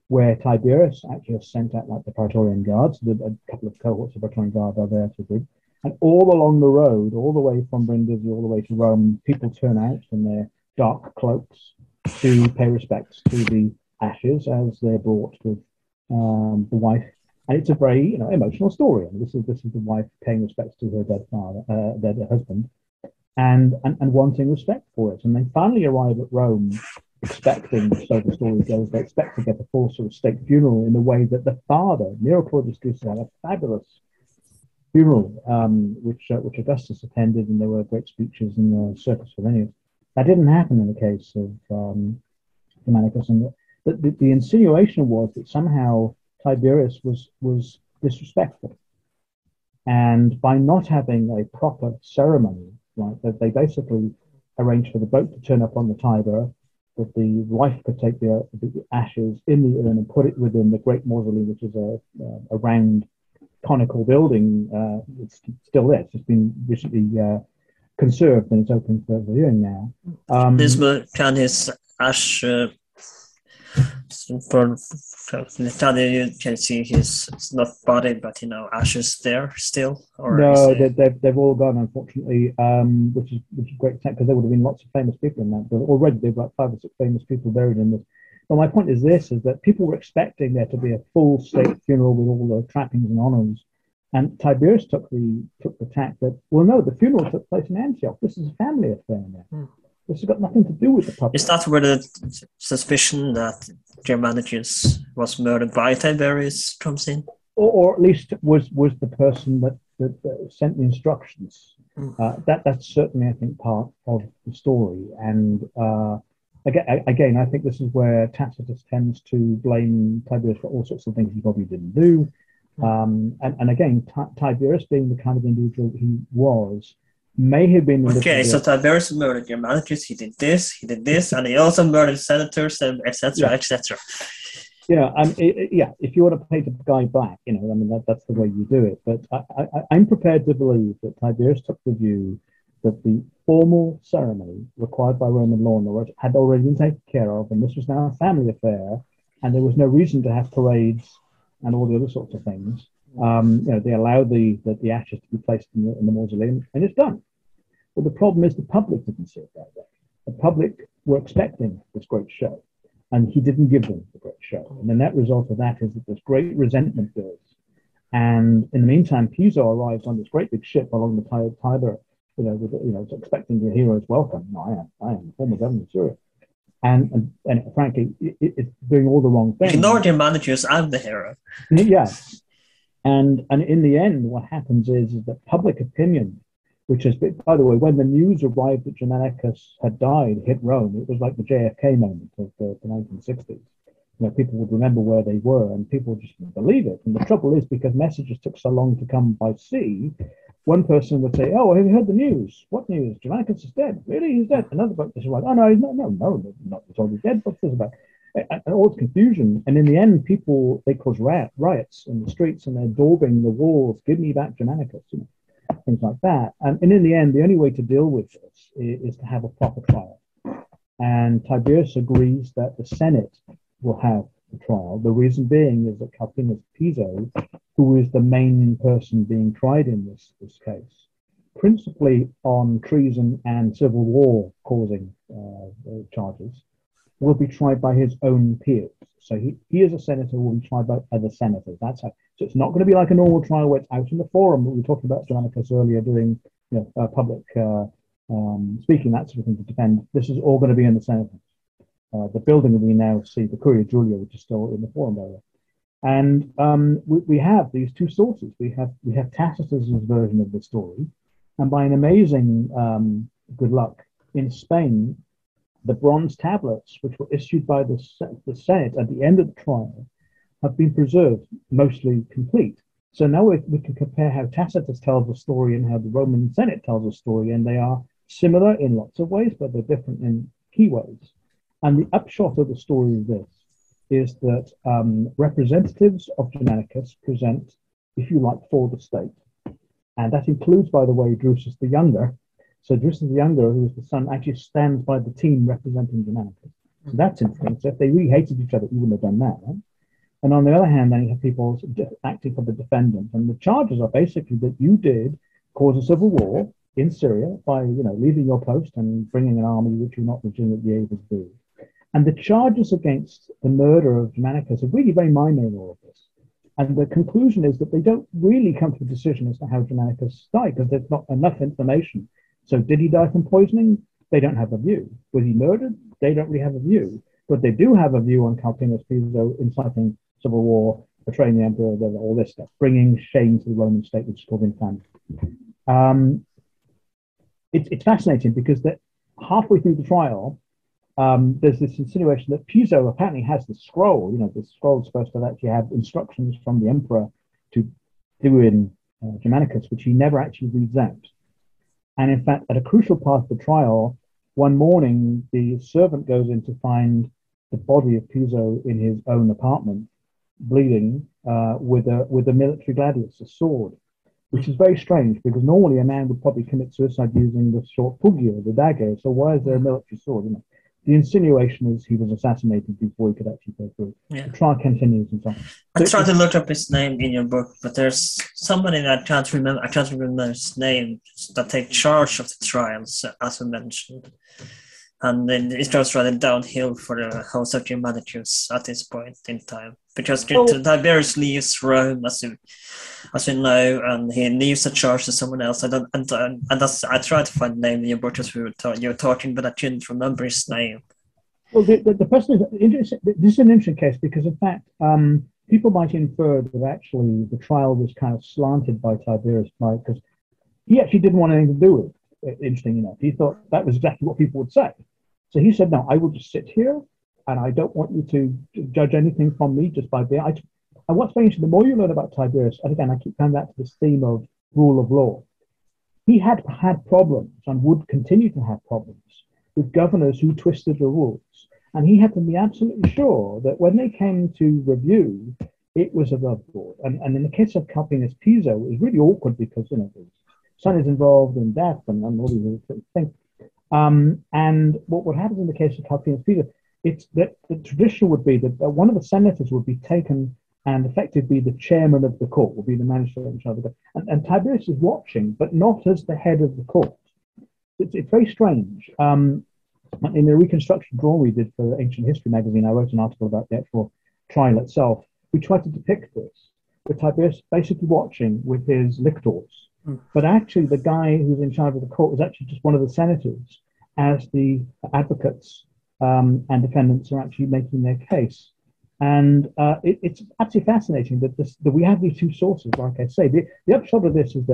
where Tiberius actually has sent out like the Praetorian Guards. A couple of cohorts of Praetorian Guards are there to do. And all along the road, all the way from Brindisi, all the way to Rome, people turn out in their dark cloaks to pay respects to the ashes as they're brought with the wife. And it's a very, emotional story. I mean, this is the wife paying respects to her dead husband, and wanting respect for it. And they finally arrive at Rome, expecting, so the story goes, they expect to get a full sort of state funeral in the way that the father, Nero Claudius Drusus, had a fabulous funeral, which Augustus attended, and there were great speeches in the Circus Flaminius. That didn't happen in the case of Germanicus, and the insinuation was that somehow Tiberius was disrespectful, and by not having a proper ceremony, right, that they basically arranged for the boat to turn up on the Tiber, that the wife could take the ashes in the urn and put it within the great mausoleum, which is a round conical building. It's still there. It's just been recently conserved, and it's open for viewing now. This can his ash. You can see it's not buried, but ashes there still. Or no, they've all gone, unfortunately, which is great, because there would have been lots of famous people in that. But already there have like 5 or 6 famous people buried in this. Well, my point is this, is that people were expecting there to be a full state funeral with all the trappings and honors. And Tiberius took the tack that, well, no, the funeral took place in Antioch. This is a family affair now. Mm. This has got nothing to do with the public. Is that where the suspicion that Germanicus was murdered by Tiberius comes in? Or at least was the person that sent the instructions. Mm. That's certainly, I think, part of the story. And again, I think this is where Tacitus tends to blame Tiberius for all sorts of things he probably didn't do. And again, Tiberius, being the kind of individual he was, may have been... Okay, so Tiberius murdered Germanicus, he did this, and he also murdered senators, etc., etc. Yeah, if you want to paint a guy black, you know, I mean, that's the way you do it. But I'm prepared to believe that Tiberius took the view that the formal ceremony required by Roman law and had already been taken care of, and this was now a family affair, and there was no reason to have parades and all the other sorts of things. You know, they allowed the ashes to be placed in the mausoleum, and it's done. Well, the problem is the public didn't see it that way. The public were expecting this great show, and he didn't give them the great show. And the net result of that is that this great resentment builds. And in the meantime, Piso arrives on this great big ship along the Tiber, expecting the hero's welcome. No, I am the former governor of Syria. And frankly, it's doing all the wrong things. Ignore your managers, I'm the hero. Yeah. And in the end, what happens is that public opinion, which has been, by the way, when the news arrived that Germanicus had died, hit Rome, it was like the JFK moment of the 1960s. You know, people would remember where they were, and people just didn't believe it. And the trouble is, because messages took so long to come by sea, one person would say, "Oh, have you heard the news? What news? Germanicus is dead. Really, he's dead." Another person was like, "Oh no, he's no, not he's already dead. What's this about?" And all this confusion. And in the end, people they cause riots in the streets, and they're daubing the walls. "Give me back Germanicus," you know, things like that. And in the end, the only way to deal with this is to have a proper trial. And Tiberius agrees that the Senate will have the trial. The reason being is that Calpurnius Piso, who is the main person being tried in this case, principally on treason and civil war causing charges, will be tried by his own peers. So he is a senator, will be tried by other senators. That's how. So it's not going to be like a normal trial where it's out in the forum that we were talking about Germanicus earlier, doing public speaking, that sort of thing to defend. This is all going to be in the Senate. The building that we now see, the Curia Julia, which is still in the forum area. And we have these two sources. We have Tacitus's version of the story, and by an amazing good luck in Spain, the bronze tablets which were issued by the Senate at the end of the trial have been preserved, mostly complete. So now we can compare how Tacitus tells a story and how the Roman Senate tells a story, and they are similar in lots of ways, but they're different in key ways. And the upshot of the story of this is that representatives of Germanicus present, if you like, for the state. And that includes, by the way, Drusus the Younger. So Drusus the Younger, who is the son, actually stands by the team representing Germanicus. So that's interesting. So if they really hated each other, you wouldn't have done that, right? And on the other hand, then you have people acting for the defendant. And the charges are basically that you did cause a civil war in Syria by, leaving your post and bringing an army which you're not legitimately able to do. And the charges against the murder of Germanicus are really very minor in all of this. And the conclusion is that they don't really come to a decision as to how Germanicus died, because there's not enough information. So did he die from poisoning? They don't have a view. Was he murdered? They don't really have a view. But they do have a view on Calpurnius Piso inciting civil war, betraying the emperor, all this stuff, bringing shame to the Roman state, which is called infamy. It's fascinating because that halfway through the trial, there's this insinuation that Piso apparently has the scroll. The scroll is supposed to actually have instructions from the emperor to do in Germanicus, which he never actually reads out. And in fact, at a crucial part of the trial, one morning, the servant goes in to find the body of Piso in his own apartment, bleeding with a military gladius, a sword, which is very strange because normally a man would probably commit suicide using the short pugio, the dagger. So why is there a military sword in it? The insinuation is he was assassinated before he could actually go through. Yeah. The trial continues and so on. I tried to look up his name in your book, but there's somebody that I can't remember his name that takes charge of the trials, as I mentioned. And it starts running downhill for the house of Germanicus at this point in time. Because Tiberius leaves Rome, as we know, and he leaves the charge to someone else. I tried to find the name of the abortus you were talking, but I couldn't remember his name. Well, the person is, this is an interesting case because, in fact, people might infer that actually the trial was kind of slanted by Tiberius, right? Because he actually didn't want anything to do with it, interesting enough. He thought that was exactly what people would say. So he said, no, I will just sit here, and I don't want you to judge anything from me just by being... And what's funny is the more you learn about Tiberius, and again, I keep coming back to this theme of rule of law. He had had problems and would continue to have problems with governors who twisted the rules. And he had to be absolutely sure that when they came to review, it was above board. And in the case of Calpurnius Piso, it was really awkward because, you know, his son is involved in death and all these other things. And what happens in the case of Calpurnius Piso, it's that the tradition would be that one of the senators would be taken and effectively the chairman of the court would be the magistrate in charge of the court. And Tiberius is watching, but not as the head of the court. It's very strange. In the reconstruction drawing we did for Ancient History magazine, I wrote an article about the actual trial itself. We tried to depict this, with Tiberius basically watching with his lictors. Mm. But actually the guy who was in charge of the court was actually just one of the senators, as the advocates and defendants are actually making their case. And it's absolutely fascinating that we have these two sources, like I say. The upshot of this is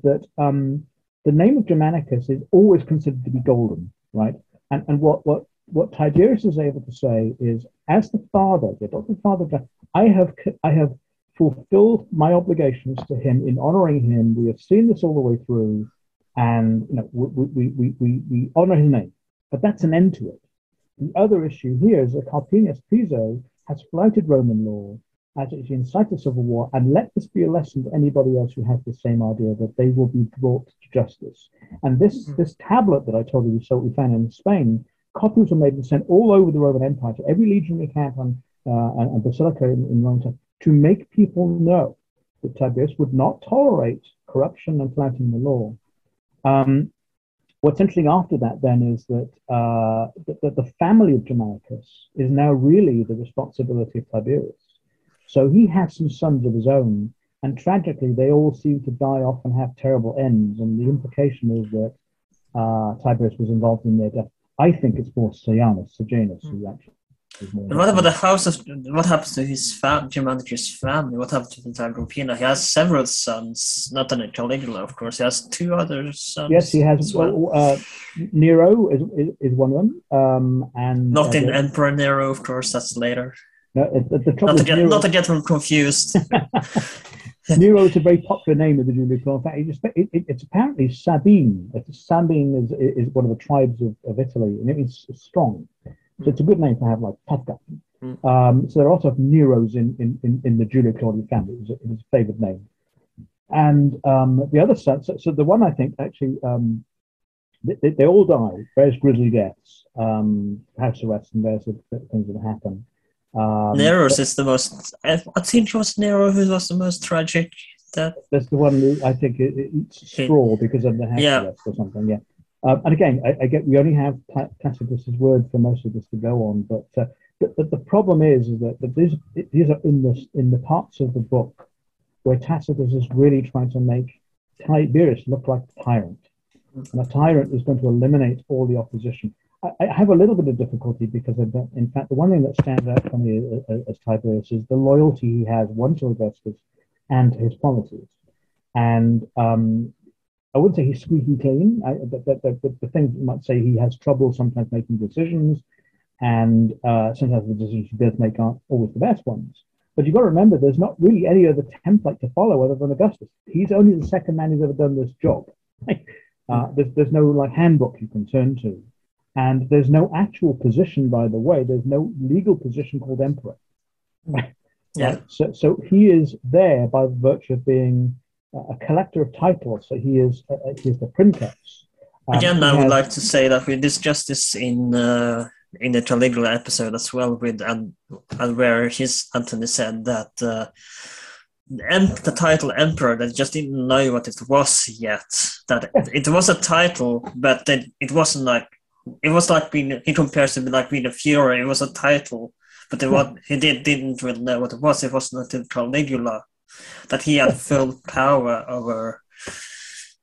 that the name of Germanicus is always considered to be golden, right? And what Tiberius is able to say is, as the father, the adopted father, I have fulfilled my obligations to him in honoring him. We have seen this all the way through, and you know, we honor his name. But that's an end to it. The other issue here is that Calpurnius Piso has flouted Roman law, has actually incited civil war, and let this be a lesson to anybody else who has the same idea that they will be brought to justice. And this tablet that I told you we found in Spain, copies were made and sent all over the Roman Empire to every legion we had and basilica in Rome to make people know that Tiberius would not tolerate corruption and flouting the law. What's interesting after that then is that the family of Germanicus is now really the responsibility of Tiberius. So he has some sons of his own, and tragically, they all seem to die off and have terrible ends. And the implication is that Tiberius was involved in their death. I think it's more Sejanus, who actually. And what about the house of? What happens to his Germanicus' family? What happens to the Agrippina? He has several sons, not only Caligula, of course. He has two other sons. Yes, he has. Well, Nero is one of them, and not in Emperor Nero, of course. That's later. No, not to get them confused. Nero is a very popular name of the Julian clan. In fact, it's apparently Sabine. Sabine is one of the tribes of Italy, and it means strong. So it's a good name to have, like tough guy. So there are lots of Neros in the Julia Claudian family. It was a favourite name. And the other son, so the one I think actually, they all die, various grisly deaths, house arrests, and various things that happen. Nero's is the most. I think it was Nero who was the most tragic. That's the one who I think eats straw because of the house arrest or something. Yeah. And again, I get we only have Tacitus' word for most of this to go on, but the problem is that these are in the parts of the book where Tacitus is really trying to make Tiberius look like a tyrant, and a tyrant is going to eliminate all the opposition. I have a little bit of difficulty because in fact, the one thing that stands out for me as Tiberius is the loyalty he has, one to Augustus and to his policies. And I wouldn't say he's squeaky clean, but the thing you might say he has trouble sometimes making decisions, and sometimes the decisions he does make aren't always the best ones. But you've got to remember, there's not really any other template to follow other than Augustus. He's only the second man who's ever done this job. There's no like handbook you can turn to. And there's no actual position, by the way. There's no legal position called emperor. Yeah. So he is there by virtue of being a collector of titles. So he is the princeps. Again, I would like to say that we discussed this in the Caligula episode as well, and where Anthony said that the title emperor, they just didn't know what it was yet. That it was a title, but then it wasn't like It was like being, he compares it with like being a Fuhrer. It was a title, but the one he didn't really know what it was. It wasn't until Caligula that he had full power over.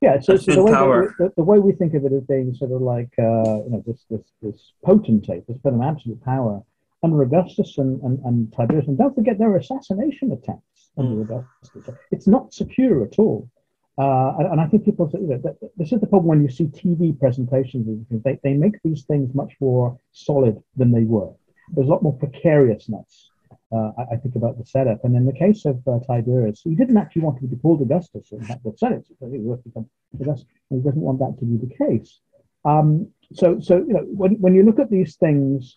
Yeah, so the way we think of it as being sort of like you know, this potentate, this bit of absolute power under Augustus and Tiberius, and don't forget there are assassination attacks under Augustus. It's not secure at all. And I think people, this is the problem when you see TV presentations, they make these things much more solid than they were. There's a lot more precariousness, I think, about the setup. And in the case of Tiberius, he didn't actually want to be called Augustus in the Senate. He doesn't want that to be the case. So you know, when you look at these things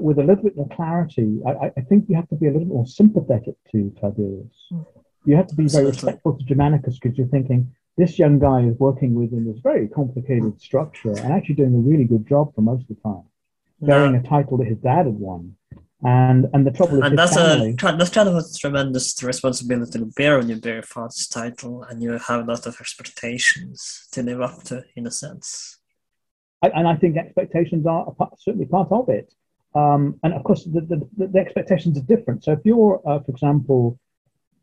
with a little bit more clarity, I think you have to be a little more sympathetic to Tiberius. You have to be very respectful to Germanicus, because you're thinking, this young guy is working within this very complicated structure and actually doing a really good job for most of the time, bearing a title that his dad had won. And the trouble is, and that's kind of a tremendous responsibility to bear when you bear your father's title, and you have a lot of expectations to live up to, in a sense. And I think expectations are certainly part of it. And of course, the expectations are different. So if you're, for example,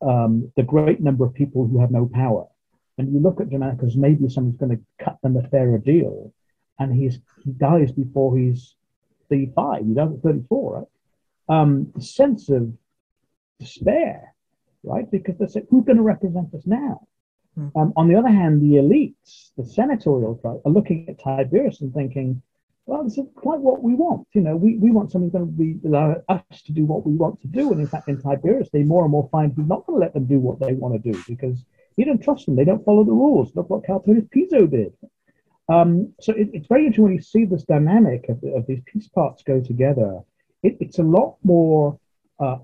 the great number of people who have no power, and you look at Germanicus, maybe someone's going to cut them a fairer deal, and he dies before he's 35, he dies at 34, right? The sense of despair, right? Because they say, who's going to represent us now? On the other hand, the elites, the senatorial tribe, are looking at Tiberius and thinking, well, this is quite what we want. You know, we want someone who's going to allow us to do what we want to do. And in fact, in Tiberius, they more and more find he's not going to let them do what they want to do, because he don't trust them. They don't follow the rules. Look what Calpurnius Piso did. So it's very interesting when you see this dynamic of these piece parts go together. It's a lot more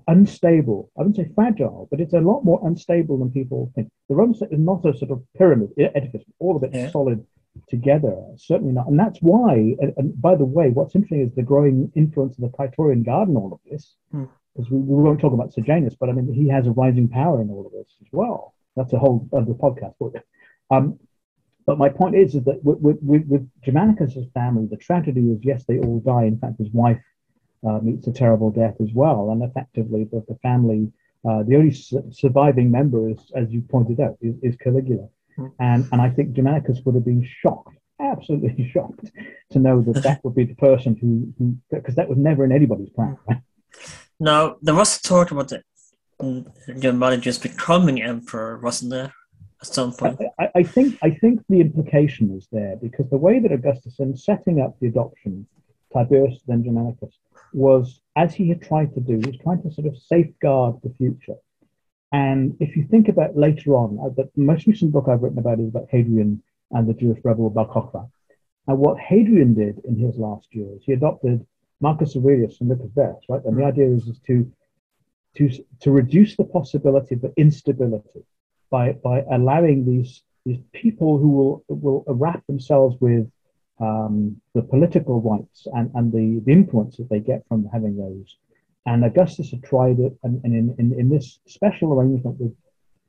unstable. I wouldn't say fragile, but it's a lot more unstable than people think. The Roman state is not a sort of pyramid edifice. All of it is solid together, certainly not. And that's why, and by the way, what's interesting is the growing influence of the Praetorian Guard in all of this, because we won't talk about Sejanus, but I mean, he has a rising power in all of this as well. That's a whole other podcast. But my point is that with Germanicus's family, the tragedy is, yes, they all die. In fact, his wife meets a terrible death as well, and effectively the family, the only surviving member is, as you pointed out, is Caligula. And I think Germanicus would have been shocked, absolutely shocked, to know that that would be the person who, because that was never in anybody's plan. Now, there was talk about Germanicus becoming emperor, wasn't there, at some point? I think the implication is there, because the way that Augustus, in setting up the adoption, Tiberius then Germanicus, was, as he had tried to do, he was trying to sort of safeguard the future. And if you think about later on, the most recent book I've written about is about Hadrian and the Jewish rebel Bar Kokhba. And what Hadrian did in his last years, he adopted Marcus Aurelius and Lucas Verus, right? And the idea is to reduce the possibility of instability by allowing these people who will wrap themselves with the political rights and the influence that they get from having those. And Augustus had tried it, and in this special arrangement,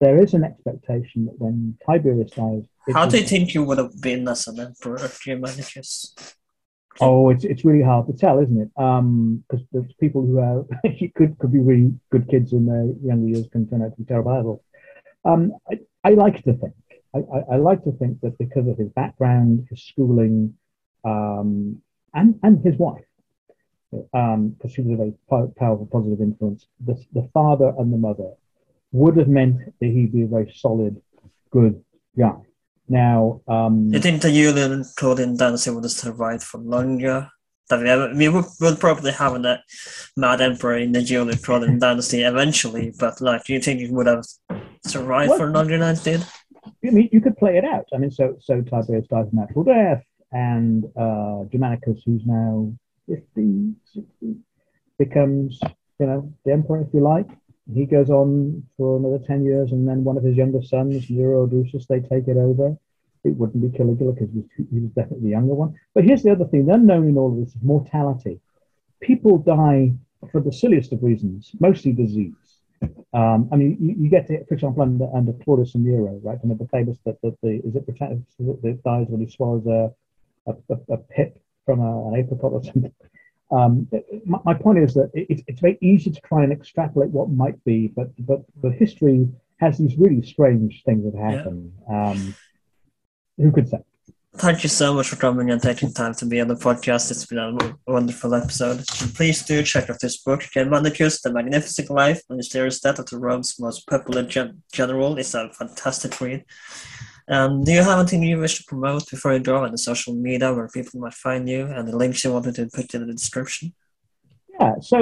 there is an expectation that when Tiberius dies... How do you think you would have been as an emperor of Germanicus? Oh, it's really hard to tell, isn't it? Because there's people who are, could be really good kids in their younger years can turn out to be terrible adults. I like to think. I like to think that because of his background, his schooling, and his wife, because she was a very powerful, positive influence, the father and the mother would have meant that he'd be a very solid, good guy. Now, you think that Julia and Claudian Dancy would have survived for longer? That we would probably have a mad emperor in the Julia and Claudian Dancy eventually, but like, do you think it would have survived for longer than it did? I mean, you could play it out. I mean, so Tiberius dies of natural death, and Germanicus, who's now 50, 60, becomes, you know, the emperor, if you like. He goes on for another 10 years, and then one of his younger sons, Nero Drusus, they take it over. It wouldn't be Caligula, because he was definitely the younger one. But here's the other thing, the unknown in all of this is mortality. People die for the silliest of reasons, mostly disease. I mean, you get to, for example, under Claudius and Nero, right? And the famous that the Britannicus that dies when he swallows a pip from an Apopolitan. My point is that it's very easy to try and extrapolate what might be, but history has these really strange things that happen. Yeah. Who could say? Thank you so much for coming and taking time to be on the podcast. It's been a wonderful episode. Please do check out this book, Germanicus, The Magnificent Life and Mysterious Death of the Rome's Most Popular General. It's a fantastic read. Do you have anything you wish to promote before you go on the social media where people might find you, and the links you wanted to put in the description? Yeah, so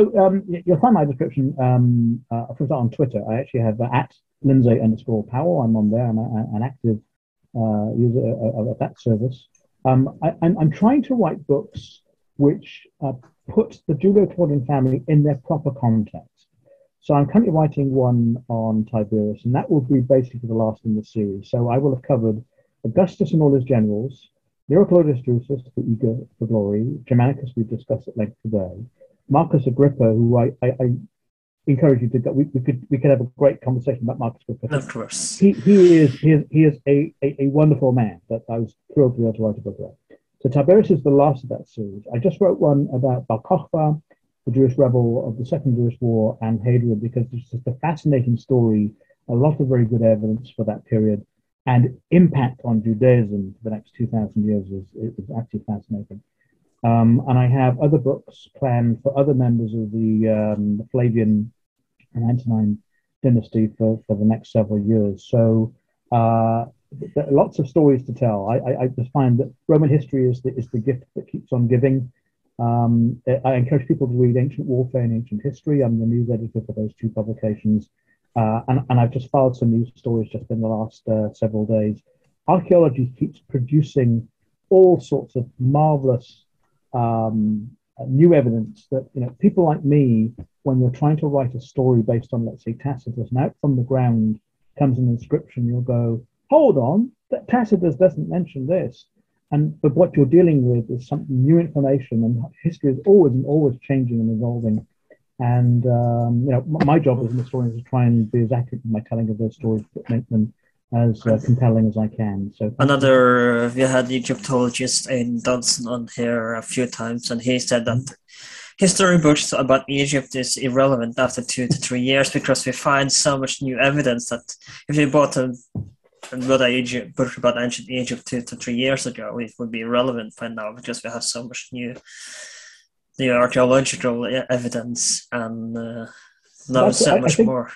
you'll find my description for example, on Twitter. I actually have at Lindsay_Powell. I'm on there. I'm an active user of that service. I'm trying to write books which put the Julio-Claudian family in their proper context. So I'm currently writing one on Tiberius, and that will be basically the last in the series. So I will have covered Augustus and all his generals, Nero Claudius Drusus, the eager for glory, Germanicus, we've discussed at length today, Marcus Agrippa, who I encourage you to go. We could have a great conversation about Marcus Agrippa. Of course, he is a wonderful man that I was thrilled to be able to write a book about. So Tiberius is the last of that series. I just wrote one about Bar Kokhba, the Jewish rebel of the Second Jewish War, and Hadrian, because it's just a fascinating story, a lot of very good evidence for that period, and impact on Judaism for the next 2,000 years is actually fascinating. And I have other books planned for other members of the Flavian and Antonine dynasty for the next several years. So there are lots of stories to tell. I just find that Roman history is the gift that keeps on giving. I encourage people to read Ancient Warfare and Ancient History. I'm the news editor for those two publications. And I've just filed some news stories just in the last several days. Archaeology keeps producing all sorts of marvelous new evidence that, you know, people like me, when we're trying to write a story based on, let's say, Tacitus, and out from the ground comes an inscription, you'll go, hold on, that Tacitus doesn't mention this. But what you're dealing with is some new information, and history is always changing and evolving. And you know, my job as an historian is to try and be as accurate in my telling of those stories, but make them as compelling as I can. So another, we had Egyptologist Aidan Dunson on here a few times, and he said that history books about Egypt is irrelevant after 2 to 3 years because we find so much new evidence that if you bought a book about ancient Egypt 2 to 3 years ago, it would be irrelevant by now because we have so much new archaeological evidence and so much more.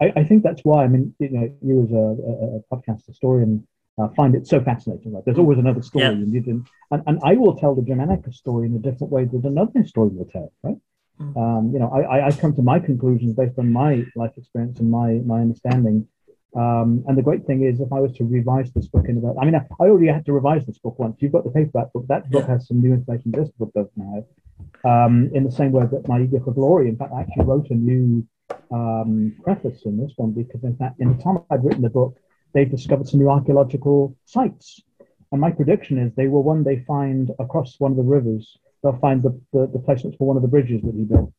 I think that's why, I mean, you know, you as a podcast historian find it so fascinating. Like, there's always another story, yeah. And I will tell the Germanicus story in a different way than another historian will tell, right? Mm. You know, I come to my conclusions based on my life experience and my understanding. And the great thing is, if I was to revise this book I already had to revise this book once. You've got the paperback book. That book has some new information this book doesn't have. In the same way that my Eager for Glory, in fact, I actually wrote a new preface in this one because, in fact, in the time I'd written the book, they've discovered some new archaeological sites. And my prediction is they will one day find, across one of the rivers, they'll find the placements for one of the bridges that he built.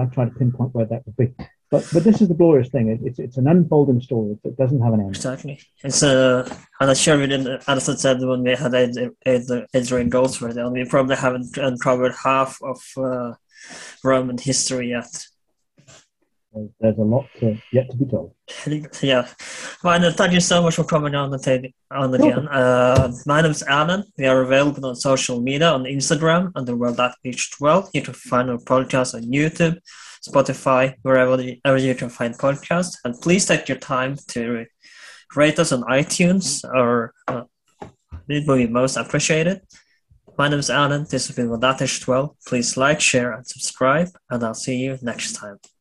I've tried to pinpoint where that would be. But this is the glorious thing. It's an unfolding story that doesn't have an end. Exactly. And I'm sure we didn't, as I said, when we had Adrian Goldsworth, and we probably haven't uncovered half of Roman history yet. There's a lot yet to be told. Yeah. Well, thank you so much for coming on again. My name is Alan. We are available on social media, on Instagram, under world@ph12. You can find our podcast on YouTube, Spotify, wherever you can find podcasts. And please take your time to rate us on iTunes, or it will be most appreciated. My name is Alan. This has been world@ph12. Please like, share, and subscribe, and I'll see you next time.